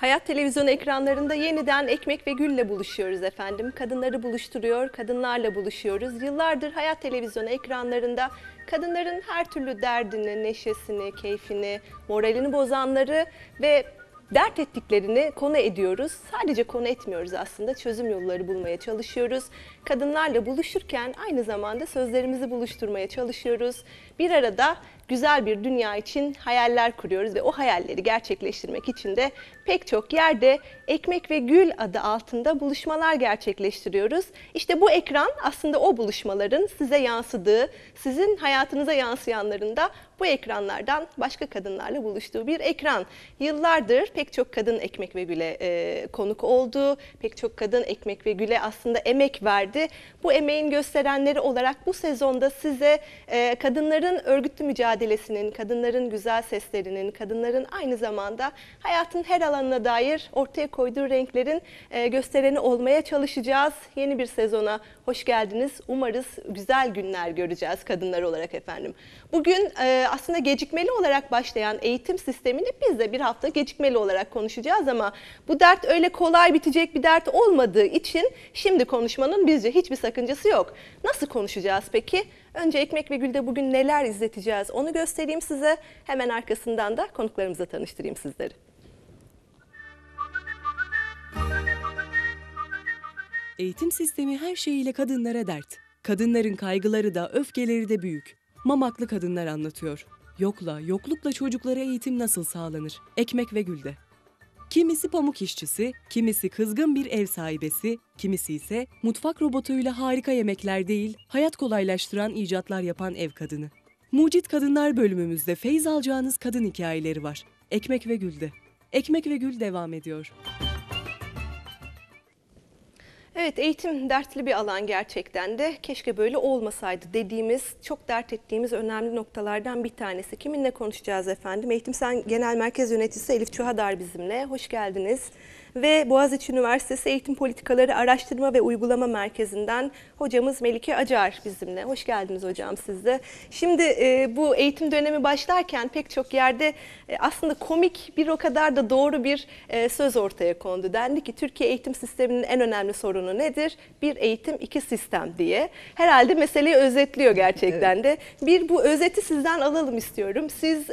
Hayat Televizyonu ekranlarında yeniden Ekmek ve Gül'le buluşuyoruz efendim. Kadınları buluşturuyor, kadınlarla buluşuyoruz. Yıllardır Hayat Televizyonu ekranlarında kadınların her türlü derdini, neşesini, keyfini, moralini bozanları ve dert ettiklerini konu ediyoruz. Sadece konu etmiyoruz aslında, çözüm yolları bulmaya çalışıyoruz. Kadınlarla buluşurken aynı zamanda sözlerimizi buluşturmaya çalışıyoruz. Bir arada güzel bir dünya için hayaller kuruyoruz ve o hayalleri gerçekleştirmek için de pek çok yerde Ekmek ve Gül adı altında buluşmalar gerçekleştiriyoruz. İşte bu ekran aslında o buluşmaların size yansıdığı, sizin hayatınıza yansıyanların da bu ekranlardan başka kadınlarla buluştuğu bir ekran. Yıllardır pek çok kadın Ekmek ve Gül'e konuk oldu. Pek çok kadın Ekmek ve Gül'e aslında emek verdi. Bu emeğin gösterenleri olarak bu sezonda size kadınların örgütlü mücadelesinin, kadınların güzel seslerinin, kadınların aynı zamanda hayatın her alanına dair ortaya koyduğu renklerin göstereni olmaya çalışacağız. Yeni bir sezona hoş geldiniz. Umarız güzel günler göreceğiz kadınlar olarak efendim. Bugün aslında gecikmeli olarak başlayan eğitim sistemini biz de bir hafta gecikmeli olarak konuşacağız ama bu dert öyle kolay bitecek bir dert olmadığı için şimdi konuşmanın bizce hiçbir sakıncası yok. Nasıl konuşacağız peki? Önce Ekmek ve Gül'de bugün neler izleteceğiz onu göstereyim size. Hemen arkasından da konuklarımıza tanıştırayım sizleri. Eğitim sistemi her şeyiyle kadınlara dert. Kadınların kaygıları da öfkeleri de büyük. Mamaklı kadınlar anlatıyor. Yoklukla çocuklara eğitim nasıl sağlanır? Ekmek ve Gül'de. Kimisi pamuk işçisi, kimisi kızgın bir ev sahibesi, kimisi ise mutfak robotuyla harika yemekler değil, hayat kolaylaştıran icatlar yapan ev kadını. Mucit Kadınlar bölümümüzde feyz alacağınız kadın hikayeleri var. Ekmek ve Gül'de. Ekmek ve Gül devam ediyor. Evet, eğitim dertli bir alan gerçekten de. Keşke böyle olmasaydı dediğimiz, çok dert ettiğimiz önemli noktalardan bir tanesi. Kiminle konuşacağız efendim? Eğitim Sen Genel Merkez Yöneticisi Elif Çuhadar bizimle. Hoş geldiniz. Ve Boğaziçi Üniversitesi Eğitim Politikaları Araştırma ve Uygulama Merkezi'nden hocamız Melike Acar bizimle. Hoş geldiniz hocam siz de. Şimdi bu eğitim dönemi başlarken pek çok yerde aslında komik bir o kadar da doğru bir söz ortaya kondu. Dendi ki Türkiye eğitim sisteminin en önemli sorunu nedir? Bir eğitim, iki sistem diye. Herhalde meseleyi özetliyor gerçekten evet. De. Bir, bu özeti sizden alalım istiyorum. Siz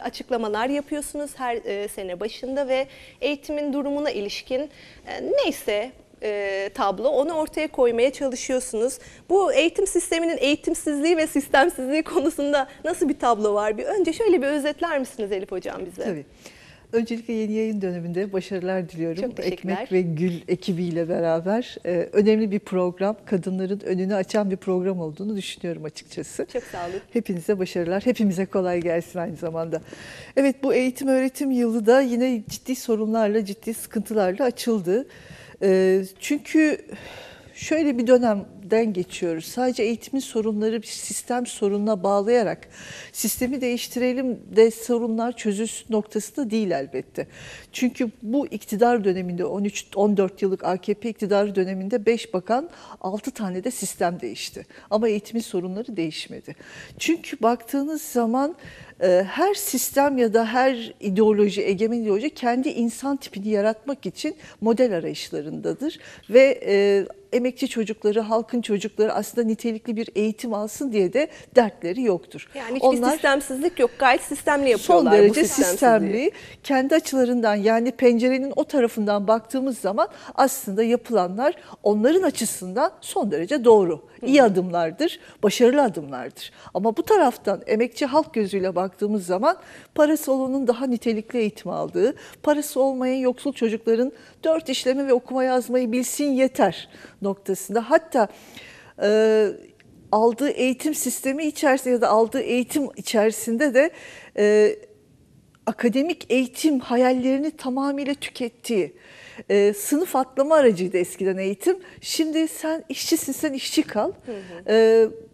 açıklamalar yapıyorsunuz her sene başında ve eğitimin durumuna ilişkin neyse tablo onu ortaya koymaya çalışıyorsunuz. Bu eğitim sisteminin eğitimsizliği ve sistemsizliği konusunda nasıl bir tablo var? Bir önce şöyle bir özetler misiniz Elif hocam bize? Tabii. Öncelikle yeni yayın döneminde başarılar diliyorum. Çok teşekkürler. Ekmek ve Gül ekibiyle beraber önemli bir program, kadınların önünü açan bir program olduğunu düşünüyorum açıkçası. Çok sağ olun. Hepinize başarılar, hepimize kolay gelsin aynı zamanda. Evet, bu eğitim öğretim yılı da yine ciddi sorunlarla, ciddi sıkıntılarla açıldı. Çünkü şöyle bir dönemden geçiyoruz. Sadece eğitimin sorunları bir sistem sorununa bağlayarak sistemi değiştirelim de sorunlar çözülsün noktası da değil elbette. Çünkü bu iktidar döneminde 13-14 yıllık AKP iktidarı döneminde 5 bakan 6 tane de sistem değişti. Ama eğitimin sorunları değişmedi. Çünkü baktığınız zaman her sistem ya da her ideoloji, egemen ideoloji kendi insan tipini yaratmak için model arayışlarındadır. Ve emekçi çocukları, halkın çocukları aslında nitelikli bir eğitim alsın diye de dertleri yoktur. Yani hiçbir sistemsizlik yok. Gayet sistemli yapıyorlar. Son derece sistemli. Kendi açılarından yani pencerenin o tarafından baktığımız zaman aslında yapılanlar onların açısından son derece doğru. İyi adımlardır, başarılı adımlardır. Ama bu taraftan emekçi halk gözüyle baktığımız zaman parası olanın daha nitelikli eğitim aldığı, parası olmayan yoksul çocukların 4 işlemi ve okuma yazmayı bilsin yeter noktasında. Hatta aldığı eğitim sistemi içerisinde ya da aldığı eğitim içerisinde de akademik eğitim hayallerini tamamıyla tükettiği, sınıf atlama aracıydı eskiden eğitim. Şimdi sen işçisin, sen işçi kal.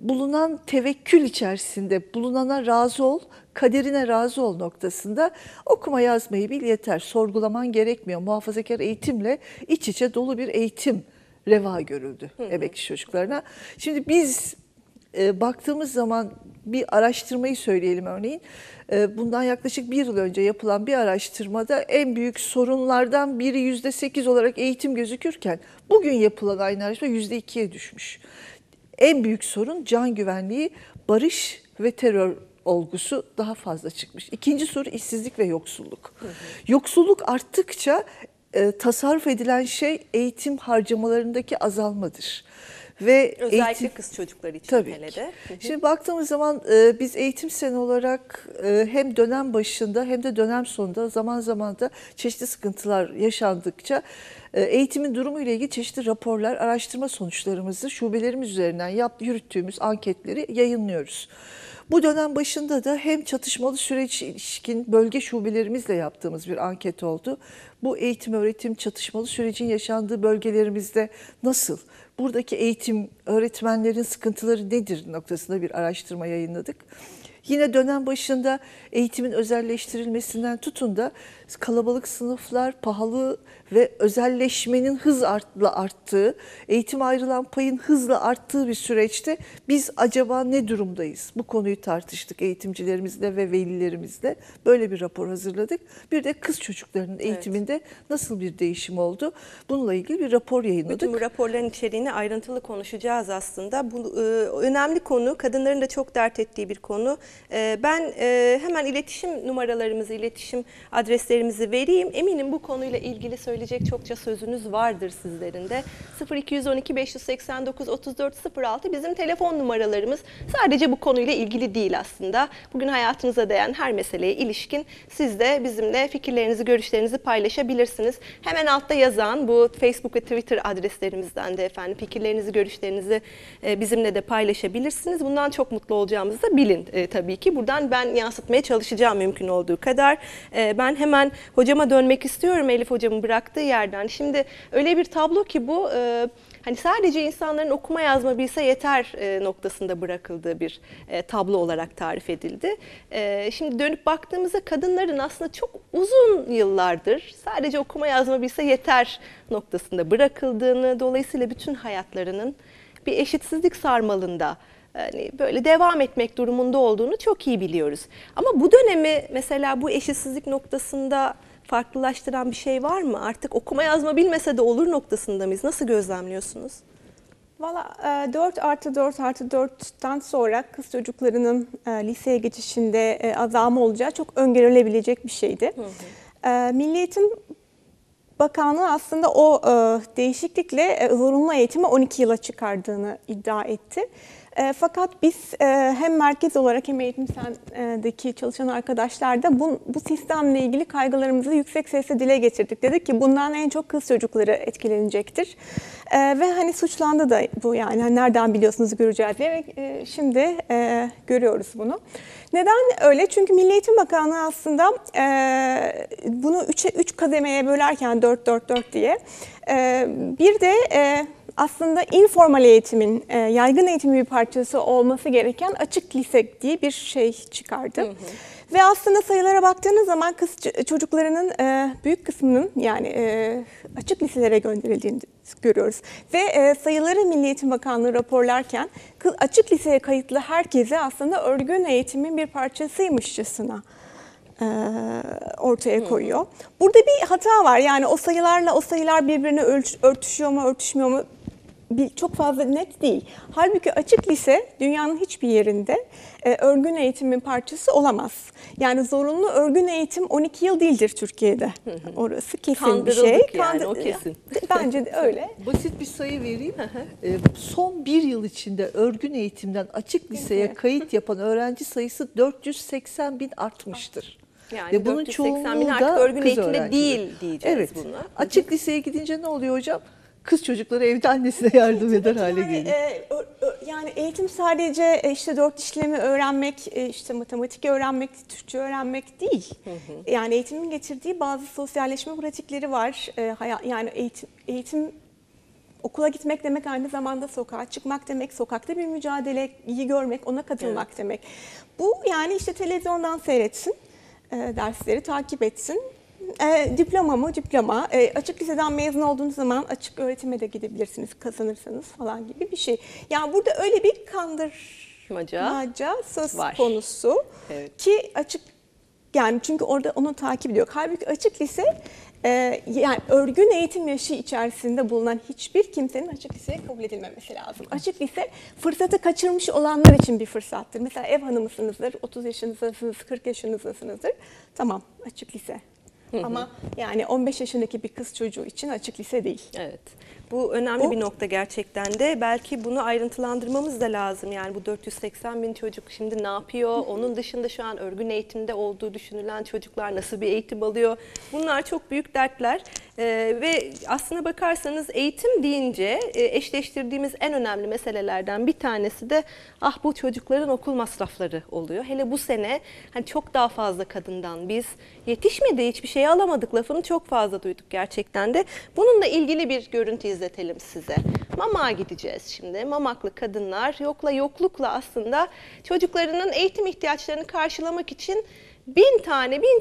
Bulunan tevekkül içerisinde, bulunana razı ol, kaderine razı ol noktasında okuma yazmayı bil yeter. Sorgulaman gerekmiyor. Muhafazakar eğitimle iç içe dolu bir eğitim reva görüldü emekçi çocuklarına. Şimdi biz baktığımız zaman bir araştırmayı söyleyelim örneğin. Bundan yaklaşık bir yıl önce yapılan bir araştırmada en büyük sorunlardan biri %8 olarak eğitim gözükürken bugün yapılan aynı araştırma %2'ye düşmüş. En büyük sorun can güvenliği, barış ve terör olgusu daha fazla çıkmış. İkinci soru işsizlik ve yoksulluk. Hı hı. Yoksulluk arttıkça tasarruf edilen şey eğitim harcamalarındaki azalmadır. Ve özellikle eğitim, kız çocukları için tabii hele de. Şimdi baktığımız zaman biz eğitim sene olarak hem dönem başında hem de dönem sonunda zaman zaman da çeşitli sıkıntılar yaşandıkça eğitimin durumu ile ilgili çeşitli raporlar, araştırma sonuçlarımızı şubelerimiz üzerinden yürüttüğümüz anketleri yayınlıyoruz. Bu dönem başında da hem çatışmalı süreç ilişkin bölge şubelerimizle yaptığımız bir anket oldu. Bu eğitim öğretim çatışmalı sürecin yaşandığı bölgelerimizde nasıl? Buradaki eğitim öğretmenlerin sıkıntıları nedir noktasında bir araştırma yayınladık. Yine dönem başında eğitimin özelleştirilmesinden tutun da kalabalık sınıflar, pahalı ve özelleşmenin hızla arttığı, eğitime ayrılan payın hızla arttığı bir süreçte biz acaba ne durumdayız? Bu konuyu tartıştık eğitimcilerimizle ve velilerimizle. Böyle bir rapor hazırladık. Bir de kız çocuklarının eğitiminde nasıl bir değişim oldu? Bununla ilgili bir rapor yayınladık. Bütün bu raporların içeriğini ayrıntılı konuşacağız aslında. Bu önemli konu, kadınların da çok dert ettiği bir konu. Ben hemen iletişim numaralarımızı, iletişim adreslerimizi vereyim. Eminim bu konuyla ilgili söyleyecek çokça sözünüz vardır sizlerin de. 0212 589 3406 bizim telefon numaralarımız. Sadece bu konuyla ilgili değil aslında. Bugün hayatınıza değen her meseleye ilişkin siz de bizimle fikirlerinizi, görüşlerinizi paylaşabilirsiniz. Hemen altta yazan bu Facebook ve Twitter adreslerimizden de efendim fikirlerinizi, görüşlerinizi bizimle de paylaşabilirsiniz. Bundan çok mutlu olacağımızı da bilin. Tabii ki buradan ben yansıtmaya çalışacağım mümkün olduğu kadar. Ben hemen hocama dönmek istiyorum, Elif hocamın bıraktığı yerden. Şimdi öyle bir tablo ki bu hani sadece insanların okuma yazma bilse yeter noktasında bırakıldığı bir tablo olarak tarif edildi. Şimdi dönüp baktığımızda kadınların aslında çok uzun yıllardır sadece okuma yazma bilse yeter noktasında bırakıldığını, dolayısıyla bütün hayatlarının bir eşitsizlik sarmalında yani böyle devam etmek durumunda olduğunu çok iyi biliyoruz. Ama bu dönemi mesela bu eşitsizlik noktasında farklılaştıran bir şey var mı? Artık okuma yazma bilmese de olur noktasında mıyız? Nasıl gözlemliyorsunuz? Valla 4+4+4'ten sonra kız çocuklarının liseye geçişinde azalma olacağı çok öngörülebilecek bir şeydi. Hı hı. Milli Eğitim Bakanlığı aslında o değişiklikle zorunlu eğitimi 12 yıla çıkardığını iddia etti. Fakat biz hem merkez olarak hem Eğitim Sen'deki çalışan arkadaşlar da bu sistemle ilgili kaygılarımızı yüksek sesle dile getirdik. Dedik ki bundan en çok kız çocukları etkilenecektir. Ve hani suçlandı da bu, yani nereden biliyorsunuz göreceğiz diye. Şimdi görüyoruz bunu. Neden öyle? Çünkü Milli Eğitim Bakanlığı aslında bunu 3 kademeye bölerken 4-4-4 diye bir de... aslında informal eğitimin yaygın eğitimin bir parçası olması gereken açık lise diye bir şey çıkardı. Hı hı. Ve aslında sayılara baktığınız zaman kız çocuklarının büyük kısmının yani açık liselere gönderildiğini görüyoruz. Ve sayıları Milli Eğitim Bakanlığı raporlarken açık liseye kayıtlı herkese aslında örgün eğitimin bir parçasıymışçasına ortaya koyuyor. Hı. Burada bir hata var. Yani o sayılarla o sayılar birbirine örtüşüyor mu, örtüşmüyor mu çok fazla net değil. Halbuki açık lise dünyanın hiçbir yerinde örgün eğitimin parçası olamaz. Yani zorunlu örgün eğitim 12 yıl değildir Türkiye'de. Hı hı. Orası kesin bir şey. Yani, o kesin. Bence de öyle. Basit bir sayı vereyim. Son bir yıl içinde örgün eğitimden açık liseye kayıt yapan öğrenci sayısı 480.000 artmıştır. Yani ve bunun çoğunluğu da örgün eğitimde değil diyeceğiz buna. Açık liseye gidince ne oluyor hocam? Kız çocukları evde annesine yardım eder hale geliyor. Yani eğitim sadece işte 4 işlemi öğrenmek, işte matematik öğrenmek, Türkçe öğrenmek değil. Hı hı. Yani eğitimin getirdiği bazı sosyalleşme pratikleri var. Yani eğitim okula gitmek demek aynı zamanda sokağa çıkmak demek, sokakta bir mücadeleyi görmek, ona katılmak demek. Bu yani işte televizyondan seyretsin, dersleri takip etsin. Diploma, açık liseden mezun olduğunuz zaman açık öğretime de gidebilirsiniz kazanırsanız falan gibi bir şey. Yani burada öyle bir kandır tartışmaca söz konusu. Evet. Ki açık, yani çünkü orada onun takibi yok. Halbuki açık lise, yani örgün eğitim yaşı içerisinde bulunan hiçbir kimsenin açık liseye kabul edilmemesi lazım. Açık lise fırsatı kaçırmış olanlar için bir fırsattır. Mesela ev hanımısınızdır, 30 yaşınızdasınız, 40 yaşınızdasınızdır. Tamam, açık lise. Ama yani 15 yaşındaki bir kız çocuğu için açık lise değil. Evet. Bu önemli bir nokta gerçekten de. Belki bunu ayrıntılandırmamız da lazım. Yani bu 480 bin çocuk şimdi ne yapıyor? Onun dışında şu an örgün eğitimde olduğu düşünülen çocuklar nasıl bir eğitim alıyor? Bunlar çok büyük dertler. Ve aslına bakarsanız eğitim deyince eşleştirdiğimiz en önemli meselelerden bir tanesi de bu çocukların okul masrafları oluyor. Hele bu sene hani çok daha fazla kadından biz yetişmedi, hiçbir şey alamadık lafını çok fazla duyduk gerçekten de. Bununla ilgili bir görüntü izletelim size. Mamak'a gideceğiz şimdi. Mamaklı kadınlar yoklukla aslında çocuklarının eğitim ihtiyaçlarını karşılamak için bin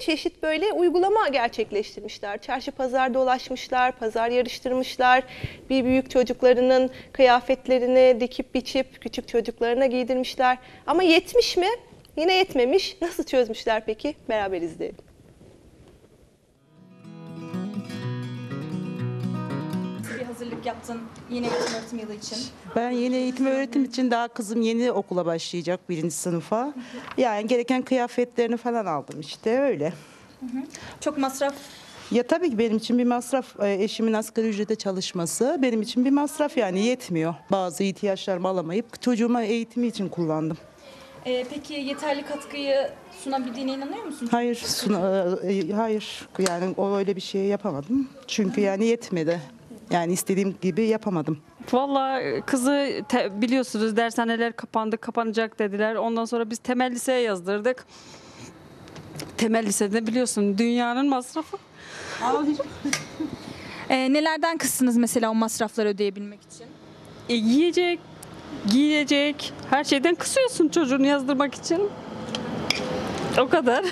çeşit böyle uygulama gerçekleştirmişler. Çarşı pazar dolaşmışlar, pazar yarıştırmışlar. Bir büyük çocuklarının kıyafetlerini dikip biçip küçük çocuklarına giydirmişler. Ama yetmiş mi? Yine yetmemiş. Nasıl çözmüşler peki? Beraber izleyelim. Bir hazırlık yaptın yeni eğitim öğretim yılı için. Ben yeni eğitim öğretim için daha kızım yeni okula başlayacak, 1. sınıfa. Yani gereken kıyafetlerini falan aldım işte, öyle. Çok masraf. Ya tabii ki benim için bir masraf. Eşimin asgari ücrete çalışması benim için bir masraf, yani yetmiyor. Bazı ihtiyaçlarımı alamayıp çocuğuma eğitimi için kullandım. Peki yeterli katkıyı sunabildiğine inanıyor musun? Hayır, hayır. Yani öyle bir şey yapamadım. Çünkü yani yetmedi. Yani istediğim gibi yapamadım. Vallahi kızı biliyorsunuz dershaneler kapandı, kapanacak dediler. Ondan sonra biz temel liseye yazdırdık. Temel lisede biliyorsun dünyanın masrafı. Nelerden kıstınız mesela o masrafları ödeyebilmek için? Yiyecek, giyecek, her şeyden kısıyorsun çocuğunu yazdırmak için. O kadar.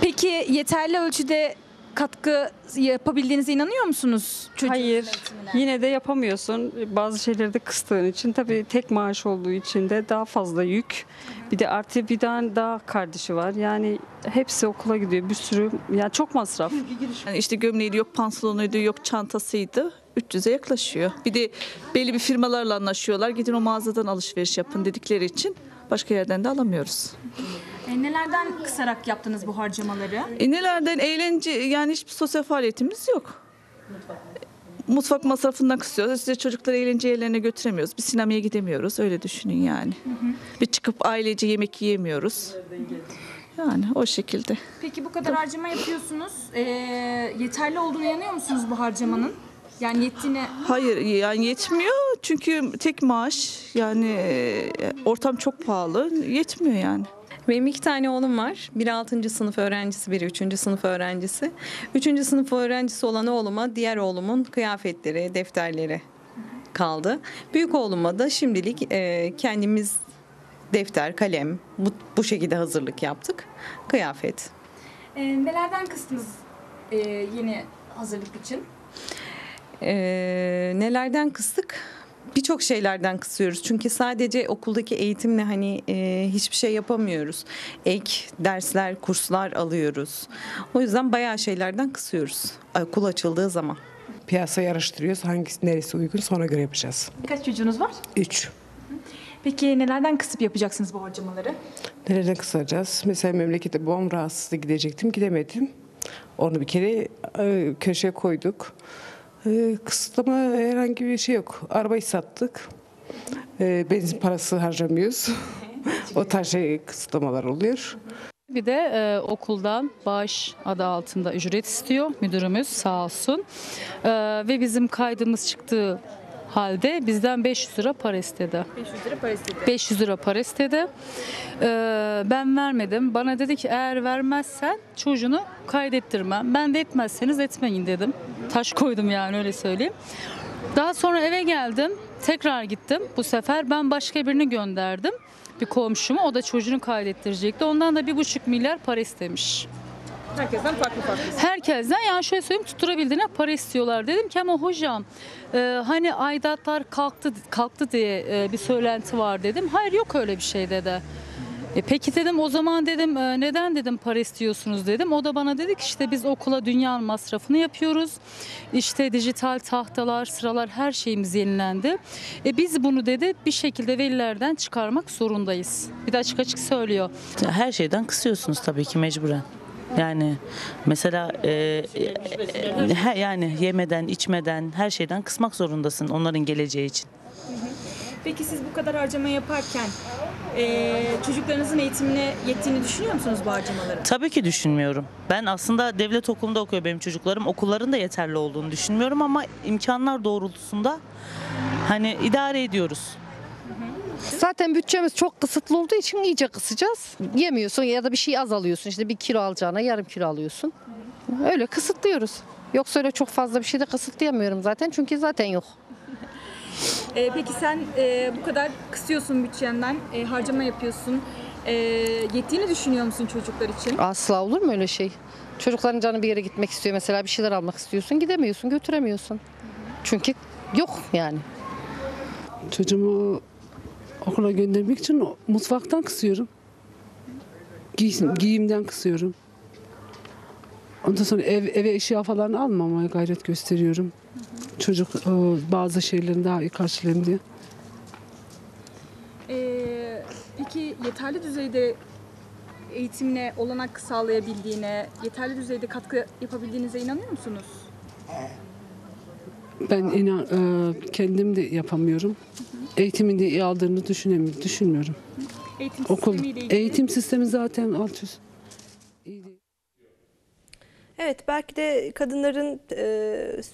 Peki yeterli ölçüde katkı yapabildiğinize inanıyor musunuz? Hayır. Yine de yapamıyorsun. Bazı şeyleri de kıstığın için. Tabii tek maaş olduğu için de daha fazla yük. Bir de artı bir tane daha kardeşi var. Yani hepsi okula gidiyor. Bir sürü, yani çok masraf. Yani işte gömleğiydi, yok pantolonuydu, yok çantasıydı. 300'e yaklaşıyor. Bir de belli bir firmalarla anlaşıyorlar. Gidin o mağazadan alışveriş yapın dedikleri için başka yerden de alamıyoruz. Nelerden kısarak yaptınız bu harcamaları? Nelerden? Eğlence, yani hiçbir sosyal faaliyetimiz yok. Mutfak masrafından kısıyoruz. Size çocukları eğlence yerlerine götüremiyoruz. Bir sinemaya gidemiyoruz. Öyle düşünün yani. Bir çıkıp ailece yemek yiyemiyoruz. Yani o şekilde. Peki bu kadar harcama yapıyorsunuz. Yeterli olduğunu inanıyor musunuz bu harcamanın? Yani yettiğine... Hayır, yani yetmiyor. Çünkü tek maaş, yani ortam çok pahalı. Yetmiyor yani. Benim 2 tane oğlum var. Biri 6. sınıf öğrencisi, biri 3. sınıf öğrencisi. 3. sınıf öğrencisi olan oğluma diğer oğlumun kıyafetleri, defterleri kaldı. Büyük oğluma da şimdilik kendimiz defter, kalem bu şekilde hazırlık yaptık. Kıyafet. Nelerden kıstınız yeni hazırlık için? Nelerden kıstık? Birçok şeylerden kısıyoruz. Çünkü sadece okuldaki eğitimle hani hiçbir şey yapamıyoruz. Ek dersler, kurslar alıyoruz. O yüzden bayağı şeylerden kısıyoruz okul açıldığı zaman. Piyasa yarıştırıyoruz. Hangisi neresi uygun sonra göre yapacağız. Kaç çocuğunuz var? 3. Peki nelerden kısıp yapacaksınız bu harcamaları? Nelerden kısacağız? Mesela memlekete babam rahatsızdı, gidecektim, gidemedim. Onu bir kere köşeye koyduk. Kısıtlama herhangi bir şey yok. Arabayı sattık. Benzin parası harcamıyoruz. O tarz kısıtlamalar oluyor. Bir de okuldan bağış adı altında ücret istiyor müdürümüz, sağ olsun. Ve bizim kaydımız çıktığı halde bizden 500 lira para istedi. 500 lira para istedi. Ben vermedim. Bana dedi ki eğer vermezsen çocuğunu kaydettirmem. Ben de etmezseniz etmeyin dedim. Taş koydum yani, öyle söyleyeyim. Daha sonra eve geldim. Tekrar gittim. Bu sefer ben başka birini gönderdim. Bir komşumu. O da çocuğunu kaydettirecekti. Ondan da 1,5 milyar para istemiş. Herkesten farklı farklı. Herkesten, yani şöyle söyleyeyim, tutturabildiğine para istiyorlar. Dedim ki ama hocam hani aidatlar kalktı diye bir söylenti var dedim. Hayır, yok öyle bir şey dedi. Peki dedim, o zaman dedim neden dedim para istiyorsunuz dedim. O da bana dedi ki işte biz okula dünyanın masrafını yapıyoruz. İşte dijital tahtalar, sıralar, her şeyimiz yenilendi. Biz bunu dedi bir şekilde velilerden çıkarmak zorundayız. Bir de açık açık söylüyor. Her şeyden kısıyorsunuz tabii ki mecburen. Yani mesela yani yemeden, içmeden, her şeyden kısmak zorundasın onların geleceği için. Peki siz bu kadar harcama yaparken çocuklarınızın eğitimine yettiğini düşünüyor musunuz bu harcamaları? Tabii ki düşünmüyorum. Ben aslında devlet okulunda okuyor benim çocuklarım. Okulların da yeterli olduğunu düşünmüyorum ama imkanlar doğrultusunda hani idare ediyoruz. Zaten bütçemiz çok kısıtlı olduğu için iyice kısacağız. Yemiyorsun ya da bir şey az alıyorsun. İşte bir kilo alacağına yarım kilo alıyorsun. Öyle kısıtlıyoruz. Yoksa öyle çok fazla bir şey de kısıtlayamıyorum zaten. Çünkü zaten yok. Peki sen bu kadar kısıyorsun bütçenden, harcama yapıyorsun. Yettiğini düşünüyor musun çocuklar için? Asla, olur mu öyle şey? Çocukların canı bir yere gitmek istiyor. Mesela bir şeyler almak istiyorsun. Gidemiyorsun, götüremiyorsun. Çünkü yok yani. Çocuğumu okula göndermek için mutfaktan kısıyorum. Giyimden kısıyorum. Ondan sonra eve eşya falan almamaya gayret gösteriyorum. Çocuk bazı şeylerin daha iyi karşılayayım diye. Peki yeterli düzeyde eğitimine olanak sağlayabildiğine, yeterli düzeyde katkı yapabildiğinize inanıyor musunuz? Ben kendim de yapamıyorum. Eğitimin de iyi aldığını düşünmüyorum. Eğitim sistemi zaten alt üst. Evet, belki de kadınların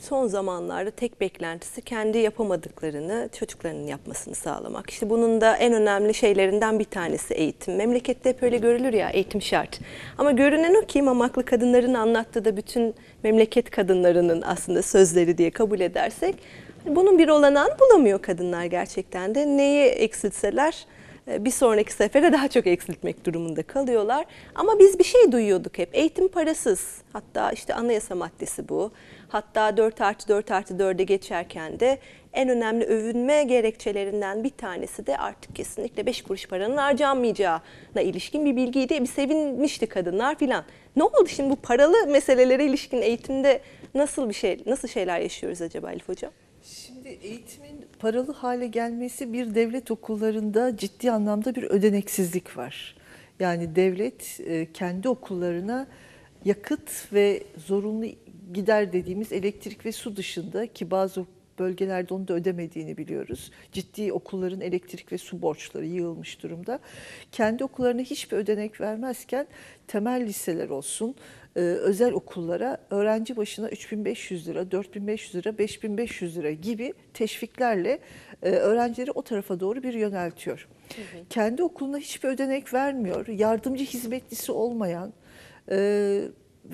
son zamanlarda tek beklentisi kendi yapamadıklarını çocuklarının yapmasını sağlamak. İşte bunun da en önemli şeylerinden bir tanesi eğitim. Memlekette hep öyle görülür ya, eğitim şart. Ama görünen o ki Mamaklı kadınların anlattığı da bütün memleket kadınlarının aslında sözleri diye kabul edersek, bunun bir olanağını bulamıyor kadınlar gerçekten de. Neyi eksiltseler bir sonraki sefere daha çok eksiltmek durumunda kalıyorlar. Ama biz bir şey duyuyorduk hep. Eğitim parasız. Hatta işte anayasa maddesi bu. Hatta 4+4+4'e geçerken de en önemli övünme gerekçelerinden bir tanesi de artık kesinlikle 5 kuruş paranın harcanmayacağına ilişkin bir bilgiydi. Bir sevinmişti kadınlar filan. Ne oldu şimdi bu paralı meselelere ilişkin eğitimde nasıl şeyler yaşıyoruz acaba Elif Hocam? Şimdi eğitimin paralı hale gelmesi, bir devlet okullarında ciddi anlamda bir ödeneksizlik var. Yani devlet kendi okullarına yakıt ve zorunlu gider dediğimiz elektrik ve su dışında, ki bazı bölgelerde onu da ödemediğini biliyoruz. Ciddi okulların elektrik ve su borçları yığılmış durumda. Kendi okullarına hiçbir ödenek vermezken temel liseler olsun, özel okullara öğrenci başına 3.500 lira, 4.500 lira, 5.500 lira gibi teşviklerle öğrencileri o tarafa doğru bir yöneltiyor. Hı hı. Kendi okuluna hiçbir ödenek vermiyor. Yardımcı hizmetlisi olmayan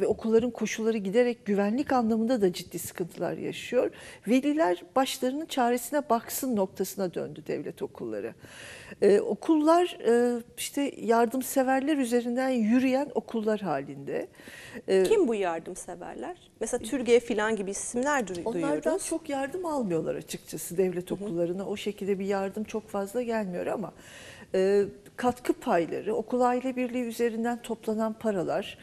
ve okulların koşulları giderek güvenlik anlamında da ciddi sıkıntılar yaşıyor. Veliler başlarının çaresine baksın noktasına döndü devlet okulları. Okullar işte yardımseverler üzerinden yürüyen okullar halinde. Kim bu yardımseverler? Mesela Türkiye filan gibi isimler duyuyoruz. Onlardan çok yardım almıyorlar açıkçası devlet okullarına. O şekilde bir yardım çok fazla gelmiyor ama katkı payları, okul aile birliği üzerinden toplanan paralar,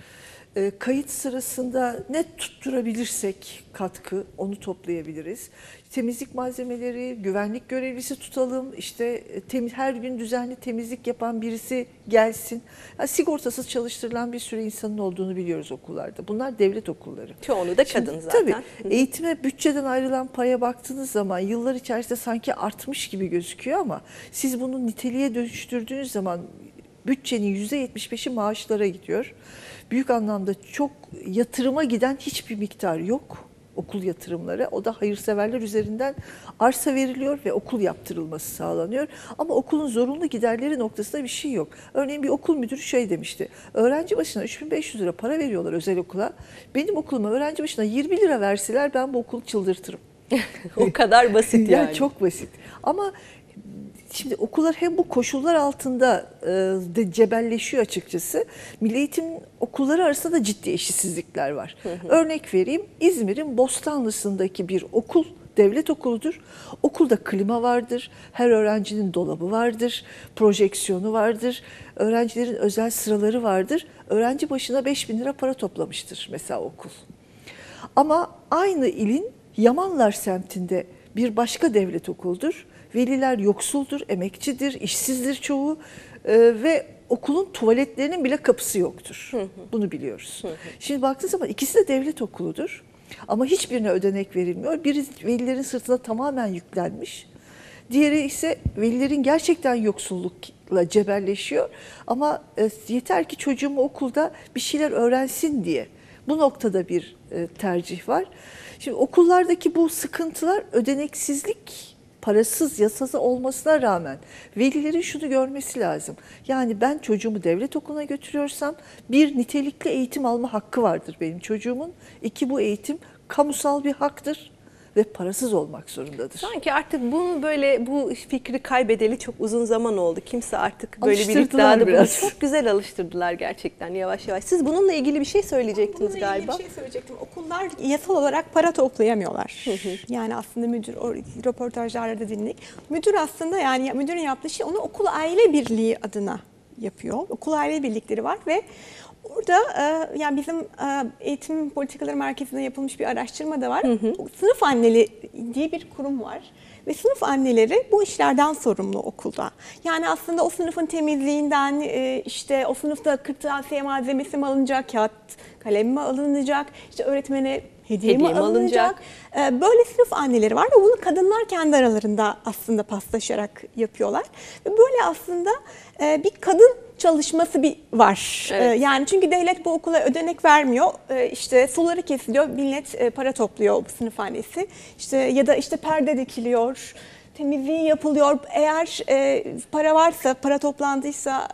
kayıt sırasında ne tutturabilirsek katkı, onu toplayabiliriz. Temizlik malzemeleri, güvenlik görevlisi tutalım, işte her gün düzenli temizlik yapan birisi gelsin. Yani sigortasız çalıştırılan bir sürü insanın olduğunu biliyoruz okullarda. Bunlar devlet okulları. Çoğunu da kadın zaten. Tabii. Eğitime bütçeden ayrılan paya baktığınız zaman yıllar içerisinde sanki artmış gibi gözüküyor ama siz bunu niteliğe dönüştürdüğünüz zaman bütçenin %75'i maaşlara gidiyor. Büyük anlamda çok yatırıma giden hiçbir miktar yok okul yatırımları. O da hayırseverler üzerinden arsa veriliyor ve okul yaptırılması sağlanıyor. Ama okulun zorunlu giderleri noktasında bir şey yok. Örneğin bir okul müdürü şey demişti. Öğrenci başına 3.500 lira para veriyorlar özel okula. Benim okuluma öğrenci başına 20 lira verseler ben bu okulu çıldırtırım. O kadar basit yani. Çok basit. Ama Şimdi okullar hem bu koşullar altında de cebelleşiyor açıkçası. Milli eğitim okulları arasında da ciddi eşitsizlikler var. Hı hı. Örnek vereyim, İzmir'in Bostanlısı'ndaki bir okul devlet okuludur. Okulda klima vardır, her öğrencinin dolabı vardır, projeksiyonu vardır, öğrencilerin özel sıraları vardır. Öğrenci başına 5.000 lira para toplamıştır mesela okul. Ama aynı ilin Yamanlar semtinde bir başka devlet okuludur. Veliler yoksuldur, emekçidir, işsizdir çoğu ve okulun tuvaletlerinin bile kapısı yoktur. Bunu biliyoruz. Şimdi baktığınız zaman ikisi de devlet okuludur ama hiçbirine ödenek verilmiyor. Biri velilerin sırtına tamamen yüklenmiş, diğeri ise velilerin gerçekten yoksullukla cebelleşiyor ama yeter ki çocuğum okulda bir şeyler öğrensin diye. Bu noktada bir tercih var. Şimdi okullardaki bu sıkıntılar, ödeneksizlik, parasız, yasasız olmasına rağmen velilerin şunu görmesi lazım. Yani ben çocuğumu devlet okuluna götürüyorsam bir, nitelikli eğitim alma hakkı vardır benim çocuğumun. İki, bu eğitim kamusal bir haktır ve parasız olmak zorundadır. Sanki artık bunu böyle, bu fikri kaybedeli çok uzun zaman oldu. Kimse artık böyle bir iddiada bunu çok güzel alıştırdılar gerçekten yavaş yavaş. Siz bununla ilgili bir şey söyleyecektiniz galiba. Bununla ilgili bir şey söyleyecektim. Okullar yasal olarak para toplayamıyorlar. Yani aslında müdür, röportajlarda dinledik. Müdür aslında, yani müdürün yaptığı şey, onu okul aile birliği adına yapıyor. Okul aile birlikleri var ve orada yani bizim Eğitim Politikaları Merkezi'nde yapılmış bir araştırma da var. Hı hı. Sınıf anneli diye bir kurum var ve sınıf anneleri bu işlerden sorumlu okulda. Yani aslında o sınıfın temizliğinden, işte o sınıfta kırtasiye malzemesi mi alınacak, kağıt kalem mi alınacak, işte öğretmene hediye mi alınacak? Böyle sınıf anneleri var ve bunu kadınlar kendi aralarında aslında paslaşarak yapıyorlar. Ve böyle aslında bir kadın çalışması var. Evet. Yani çünkü devlet bu okula ödenek vermiyor. İşte suları kesiliyor, millet para topluyor bu sınıf annesi. İşte ya da işte perde dikiliyor, temizliği yapılıyor. Eğer para varsa, para toplandıysa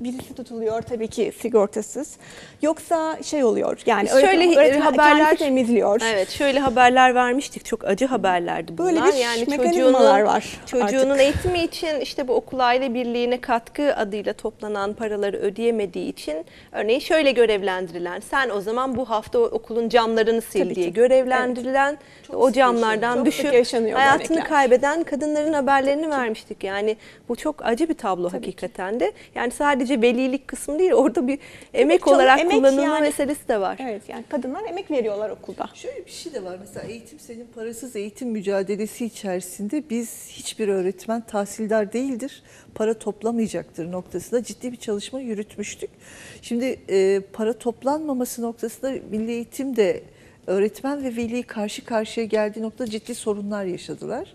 birisi tutuluyor tabii ki sigortasız. Yoksa şey oluyor, yani şöyle haberler temizliyor. Evet, şöyle haberler vermiştik, çok acı haberlerdi bunlar. Böyle bir yani mekanizmalar var. Çocuğunun artık eğitimi için işte bu okul aile birliğine katkı adıyla toplanan paraları ödeyemediği için örneğin şöyle görevlendirilen, sen o zaman bu hafta okulun camlarını sil diye görevlendirilen, evet, o camlardan düşüp hayatını kaybeden kadınların haberlerini vermiştik. Yani bu çok acı bir tablo hakikaten de. Yani sadece velilik kısmı değil, orada bir emek olarak kullanılma meselesi de var. Evet, yani kadınlar emek veriyorlar okulda. Şöyle bir şey de var mesela, Eğitim Sen'in parasız eğitim mücadelesi içerisinde biz, hiçbir öğretmen tahsildar değildir, para toplamayacaktır noktasında ciddi bir çalışma yürütmüştük. Şimdi para toplanmaması noktasında Milli Eğitim de öğretmen ve veli karşı karşıya geldiği noktada ciddi sorunlar yaşadılar.